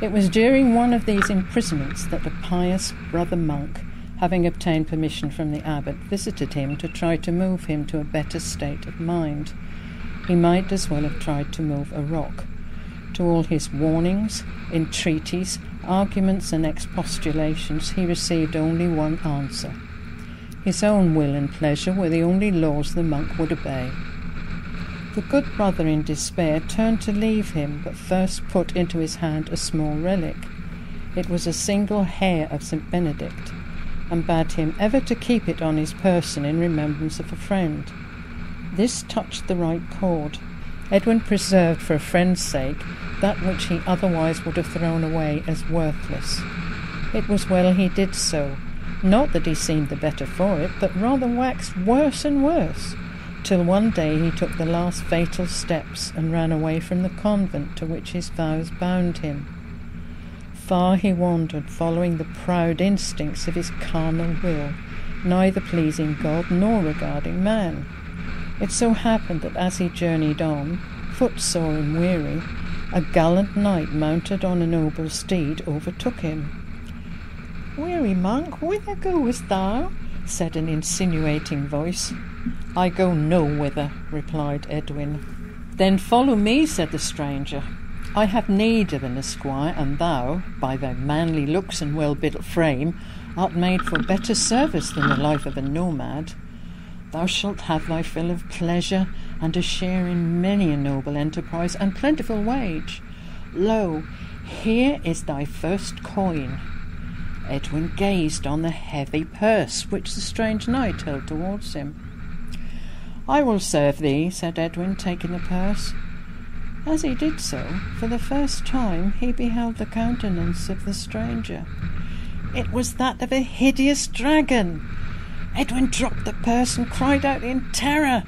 It was during one of these imprisonments that a pious brother monk, having obtained permission from the abbot, visited him to try to move him to a better state of mind. He might as well have tried to move a rock. To all his warnings, entreaties, arguments and expostulations, he received only one answer. His own will and pleasure were the only laws the monk would obey. The good brother, in despair, turned to leave him, but first put into his hand a small relic. It was a single hair of St Benedict, and bade him ever to keep it on his person in remembrance of a friend. This touched the right chord. Edwin preserved for a friend's sake that which he otherwise would have thrown away as worthless. It was well he did so, not that he seemed the better for it, but rather waxed worse and worse, till one day he took the last fatal steps and ran away from the convent to which his vows bound him. Far he wandered, following the proud instincts of his carnal will, neither pleasing God nor regarding man. It so happened that as he journeyed on, footsore and weary, a gallant knight mounted on a noble steed overtook him. "Weary monk, whither goest thou?" said an insinuating voice. "I go nowhither," replied Edwin. "Then follow me," said the stranger. "I have need of an esquire, and thou, by thy manly looks and well-built frame, art made for better service than the life of a nomad. Thou shalt have thy fill of pleasure, and a share in many a noble enterprise and plentiful wage. Lo, here is thy first coin." Edwin gazed on the heavy purse which the strange knight held towards him. "I will serve thee," said Edwin, taking the purse. As he did so, for the first time he beheld the countenance of the stranger. It was that of a hideous dragon. Edwin dropped the purse and cried out in terror.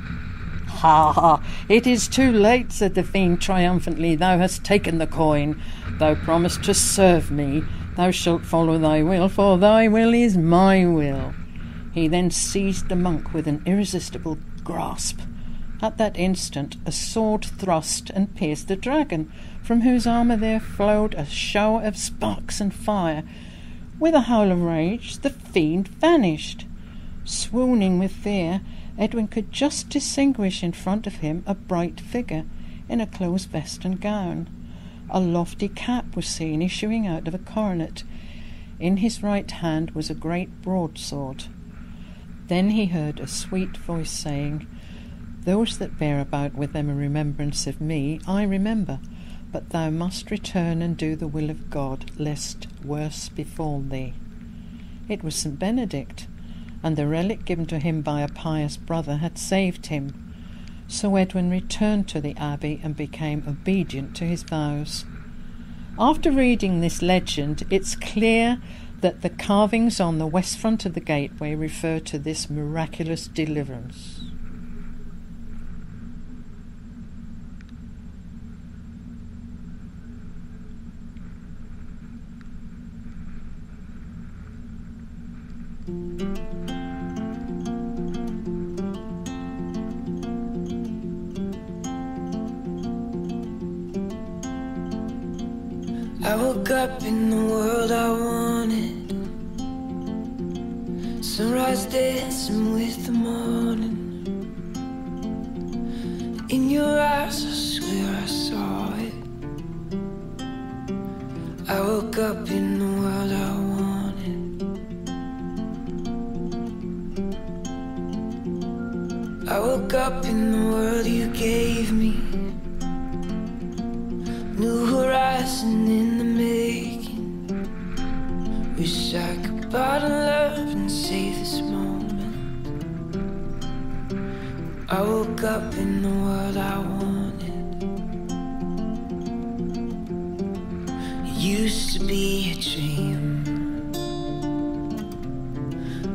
"Ha ha! It is too late," said the fiend triumphantly. "Thou hast taken the coin. Thou promised to serve me. Thou shalt follow thy will, for thy will is my will." He then seized the monk with an irresistible grasp. At that instant a sword thrust and pierced the dragon, from whose armour there flowed a shower of sparks and fire. With a howl of rage, the fiend vanished. Swooning with fear, Edwin could just distinguish in front of him a bright figure in a close vest and gown. A lofty cap was seen issuing out of a coronet. In his right hand was a great broadsword. Then he heard a sweet voice saying, "Those that bear about with them a remembrance of me, I remember, but thou must return and do the will of God, lest worse befall thee." It was St Benedict, and the relic given to him by a pious brother had saved him. So Edwin returned to the abbey and became obedient to his vows. After reading this legend, it's clear that the carvings on the west front of the gateway refer to this miraculous deliverance. I woke up in the world I wanted. Sunrise dancing with the morning. In your eyes, I swear I saw it. I woke up in the world I wanted. I woke up in the world you gave me. New horizon in the making. Wish I could bottle up and save this moment. I woke up in the world I wanted. It used to be a dream,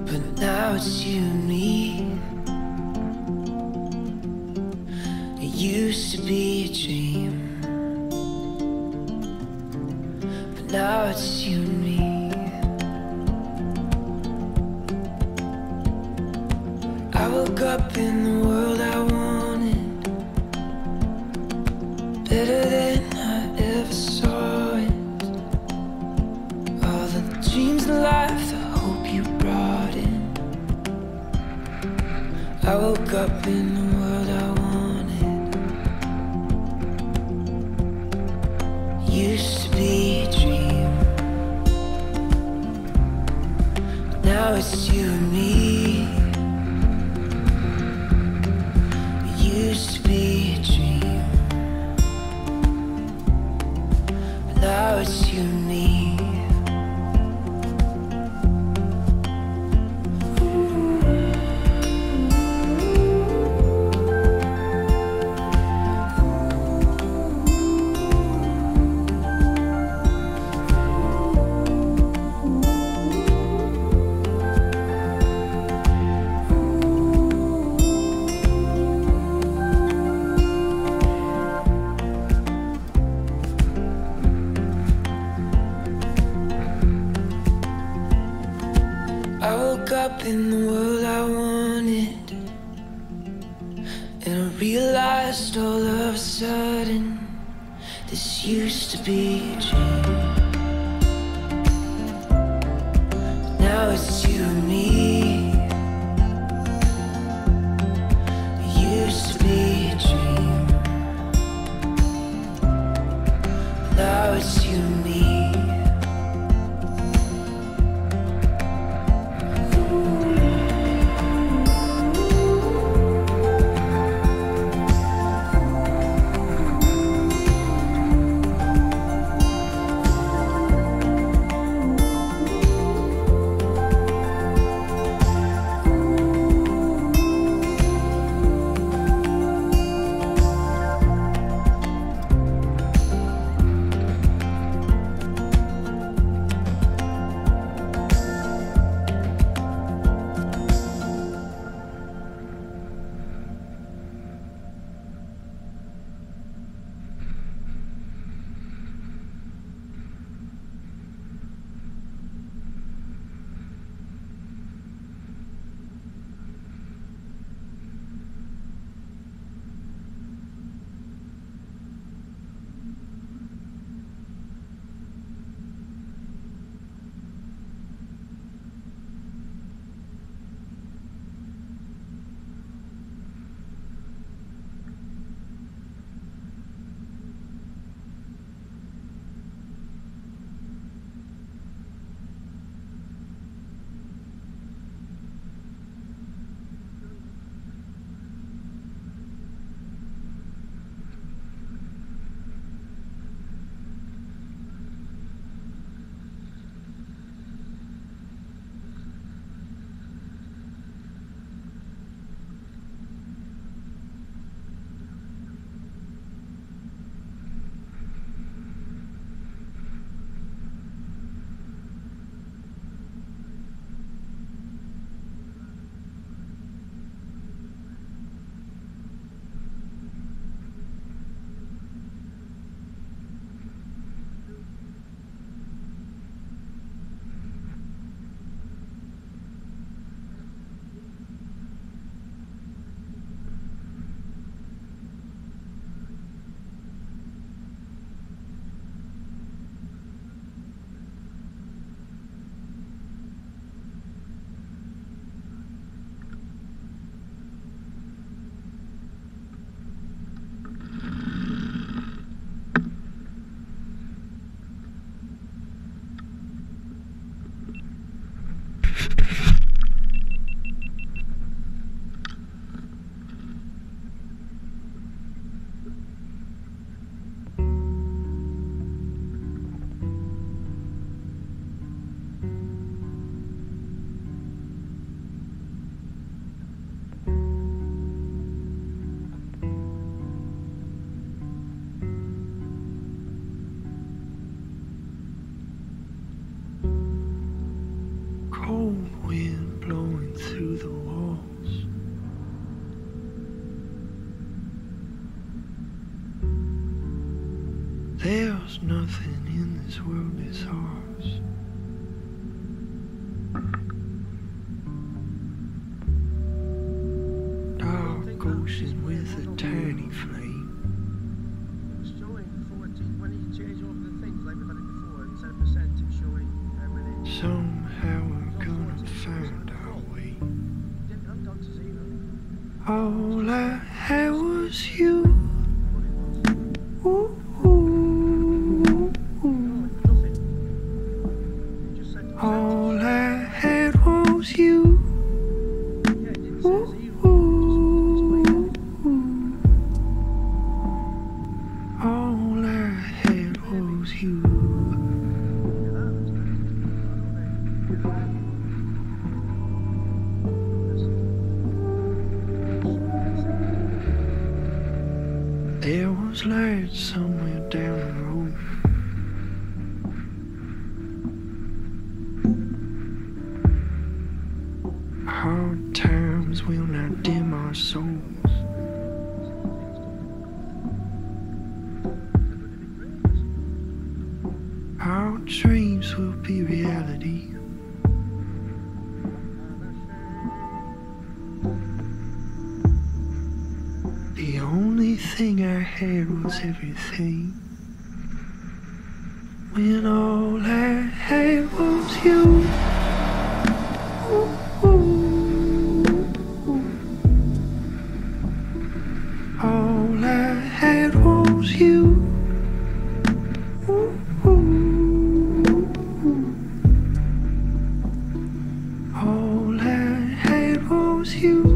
but now it's you and me. It used to be a dream, now it's you and me. I woke up in the world I wanted, better than I ever saw it. All the dreams of life, the hope you brought in. I woke up in the world I wanted. Used to be a dream, now it's you and me. It used to be a dream, but now it's you and me. I woke up in the world I wanted, crashed all of a sudden. This used to be a dream. Now it's you and me. It used to be a dream. Now it's you and me. Nothing in this world is ours. Dark ocean with a tiny flame. It's showing fourteen. When you change all the things like we've had it before, it's ten percent it's showing everything. Somehow we're gonna find our way. All I had was you. Ooh. The thing I had was everything, when all I had was you. Ooh, ooh, ooh. All I had was you. Ooh, ooh, ooh. All I had was you.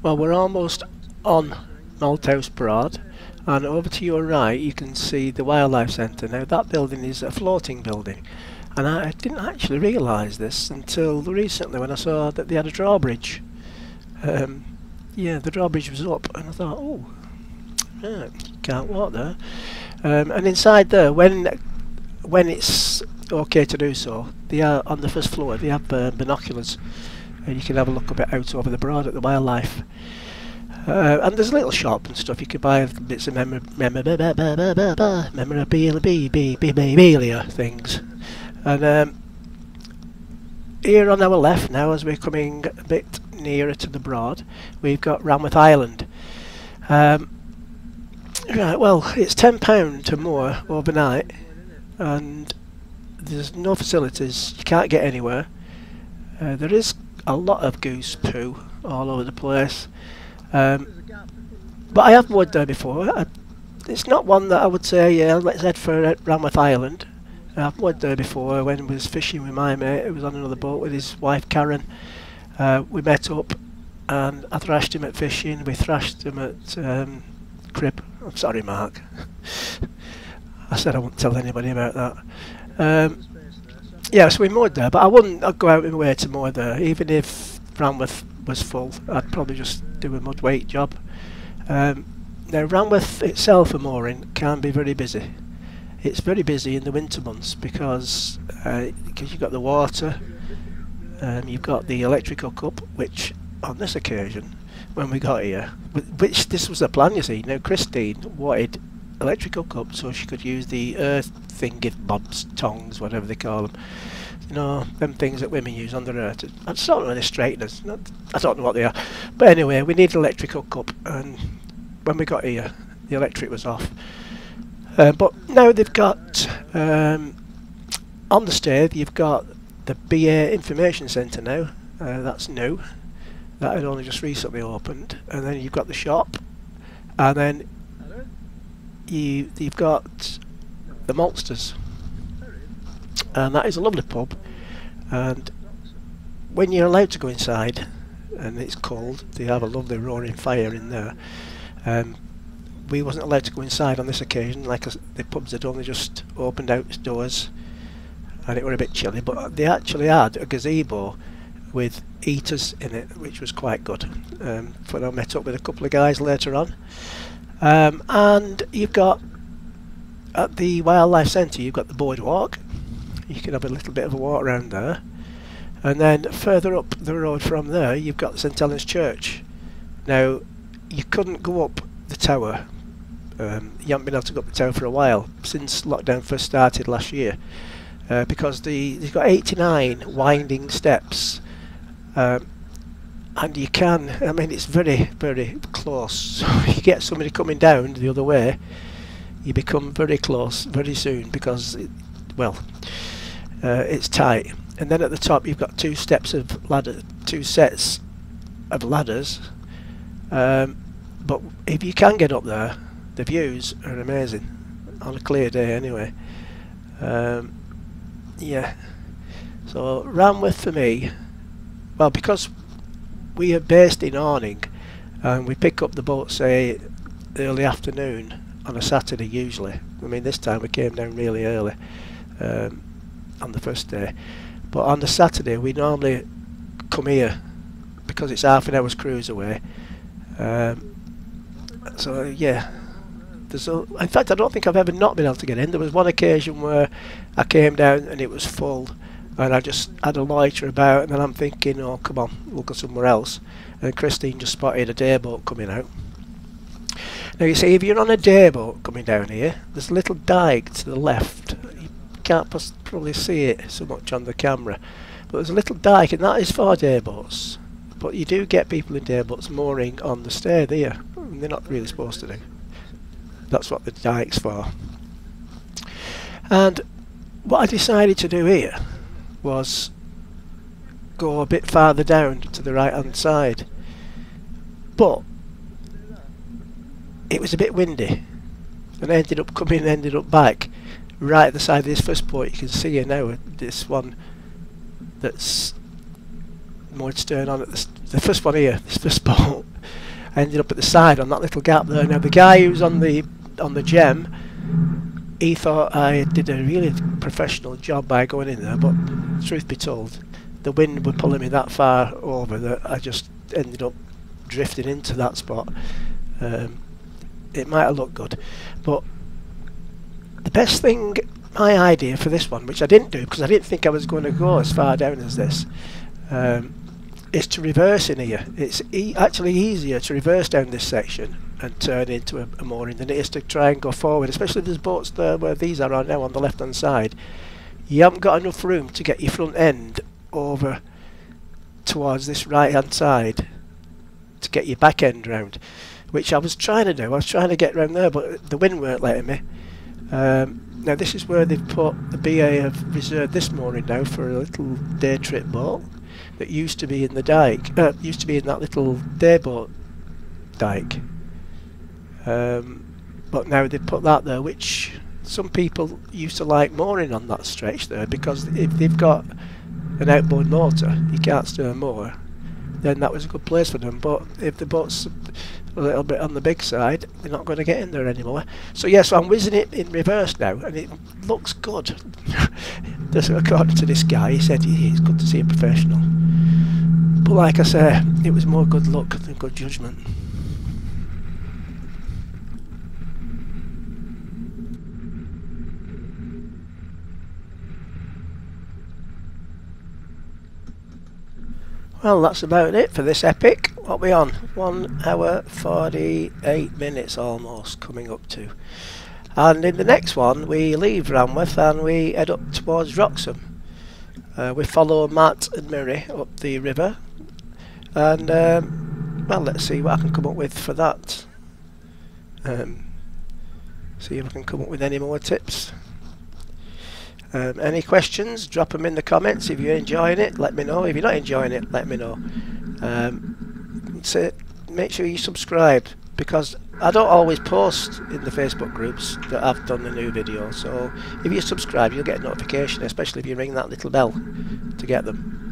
Well, we're almost on Malthouse Broad, and over to your right you can see the Wildlife Centre. Now that building is a floating building, and I didn't actually realise this until recently when I saw that they had a drawbridge. Um, yeah, the drawbridge was up and I thought, oh, yeah, you can't walk there. Um, and inside there, when when it's okay to do so, they are on the first floor, they have uh, binoculars, and you can have a look a bit out over the Broad at the wildlife. Uh, and there's a little shop and stuff, you could buy bits of memorabilia things. And um, here on our left now, as we're coming a bit nearer to the Broad, we've got Ranworth Island. Um, right, well, it's ten pounds to moor overnight, and there's no facilities, you can't get anywhere. Uh, there is a lot of goose poo all over the place. Um, but I have wood there before. I, it's not one that I would say, yeah, let's head for uh, Ranworth Island. I've wood there before when I was fishing with my mate who was on another boat with his wife Karen. Uh, we met up and I thrashed him at fishing, we thrashed him at um, crib. I'm sorry, Mark. I said I wouldn't tell anybody about that. Um, yeah, so we moored there, but I wouldn't I'd go out of my way to moor there. Even if Ranworth was full, I'd probably just do a mud weight job. Um, now Ranworth itself for mooring can be very busy. It's very busy in the winter months because uh, cause you've got the water, um, you've got the electric hookup, which on this occasion, when we got here, which this was the plan you see, now Christine wanted electric hookup so she could use the earth thing, give bobs, tongs, whatever they call them. You know, them things that women use on the earth. I just don't know any straighteners, I don't know what they are. But anyway, we need electric hookup, and when we got here, the electric was off. Uh, but now they've got, um, on the staith you've got the B A Information Centre now, uh, that's new, that had only just recently opened, and then you've got the shop, and then you, you've got the Maltsters, and that is a lovely pub, and when you're allowed to go inside, and it's cold, they have a lovely roaring fire in there. Um, We wasn't allowed to go inside on this occasion, like uh, the pubs had only just opened out its doors and it were a bit chilly, but they actually had a gazebo with eaters in it, which was quite good. Um, but I met up with a couple of guys later on. Um, and you've got, at the Wildlife Centre, you've got the boardwalk. You can have a little bit of a walk around there. And then further up the road from there, you've got St Helens Church. Now, you couldn't go up the tower. Um, you haven't been able to go up the tower for a while since lockdown first started last year, uh, because the they've got eighty-nine winding steps, um, and you can. I mean, it's very, very close. So you get somebody coming down the other way, you become very close very soon because, it, well, uh, it's tight. And then at the top, you've got two steps of ladder, two sets of ladders. Um, But if you can get up there, the views are amazing on a clear day. Anyway, um, yeah. So Ranworth for me, well, because we are based in Arning, and we pick up the boat say early afternoon on a Saturday usually. I mean, this time we came down really early um, on the first day, but on the Saturday we normally come here because it's half an hour's cruise away. Um, So yeah, there's a, in fact I don't think I've ever not been able to get in. There was one occasion where I came down and it was full, and I just had a loiter about, and then I'm thinking, oh come on, we'll go somewhere else. And Christine just spotted a day boat coming out. Now you see, if you're on a day boat coming down here, there's a little dike to the left. You can't probably see it so much on the camera, but there's a little dike, and that is for day boats. But you do get people in day boats mooring on the staith here. They're not really supposed to do. That's what the dike's for. And what I decided to do here was go a bit farther down to the right hand side, but it was a bit windy, and I ended up coming and ended up back right at the side of this first point. You can see here now this one that's moored stern on at the, st the first one here, this first boat. ended up at the side on that little gap there. Now the guy who's on the on the gem, he thought I did a really professional job by going in there, but truth be told, the wind was pulling me that far over that I just ended up drifting into that spot. Um, it might have looked good, but the best thing, my idea for this one, which I didn't do because I didn't think I was going to go as far down as this, um, is to reverse in here. It's e actually easier to reverse down this section and turn into a, a mooring than it is to try and go forward, especially if there's boats there where these are now on the left hand side. You haven't got enough room to get your front end over towards this right hand side to get your back end round, which I was trying to do. I was trying to get round there, but the wind weren't letting me. Um, now this is where they've put, the B A have reserved this mooring now for a little day trip boat that used to be in the dyke, uh, used to be in that little day boat dyke. Um, but now they've put that there, which some people used to like mooring on that stretch there, because if they've got an outboard motor, you can't stir more, then that was a good place for them. But if the boat's a little bit on the big side, they're not going to get in there anymore. So yes, yeah, so I'm whizzing it in reverse now, and it looks good. According to this guy, he said it's good to see a professional, but like I say, it was more good luck than good judgment. Well, that's about it for this epic. What are we on? one hour forty-eight minutes almost, coming up to. And in the next one we leave Ranworth and we head up towards Wroxham. Uh, we follow Matt and Murray up the river, and um, well, let's see what I can come up with for that. Um, see if I can come up with any more tips. Um, any questions, drop them in the comments. If you're enjoying it, let me know. If you're not enjoying it, let me know. Um, so make sure you subscribe, because I don't always post in the Facebook groups that I've done the new video, so if you subscribe you'll get a notification, especially if you ring that little bell to get them.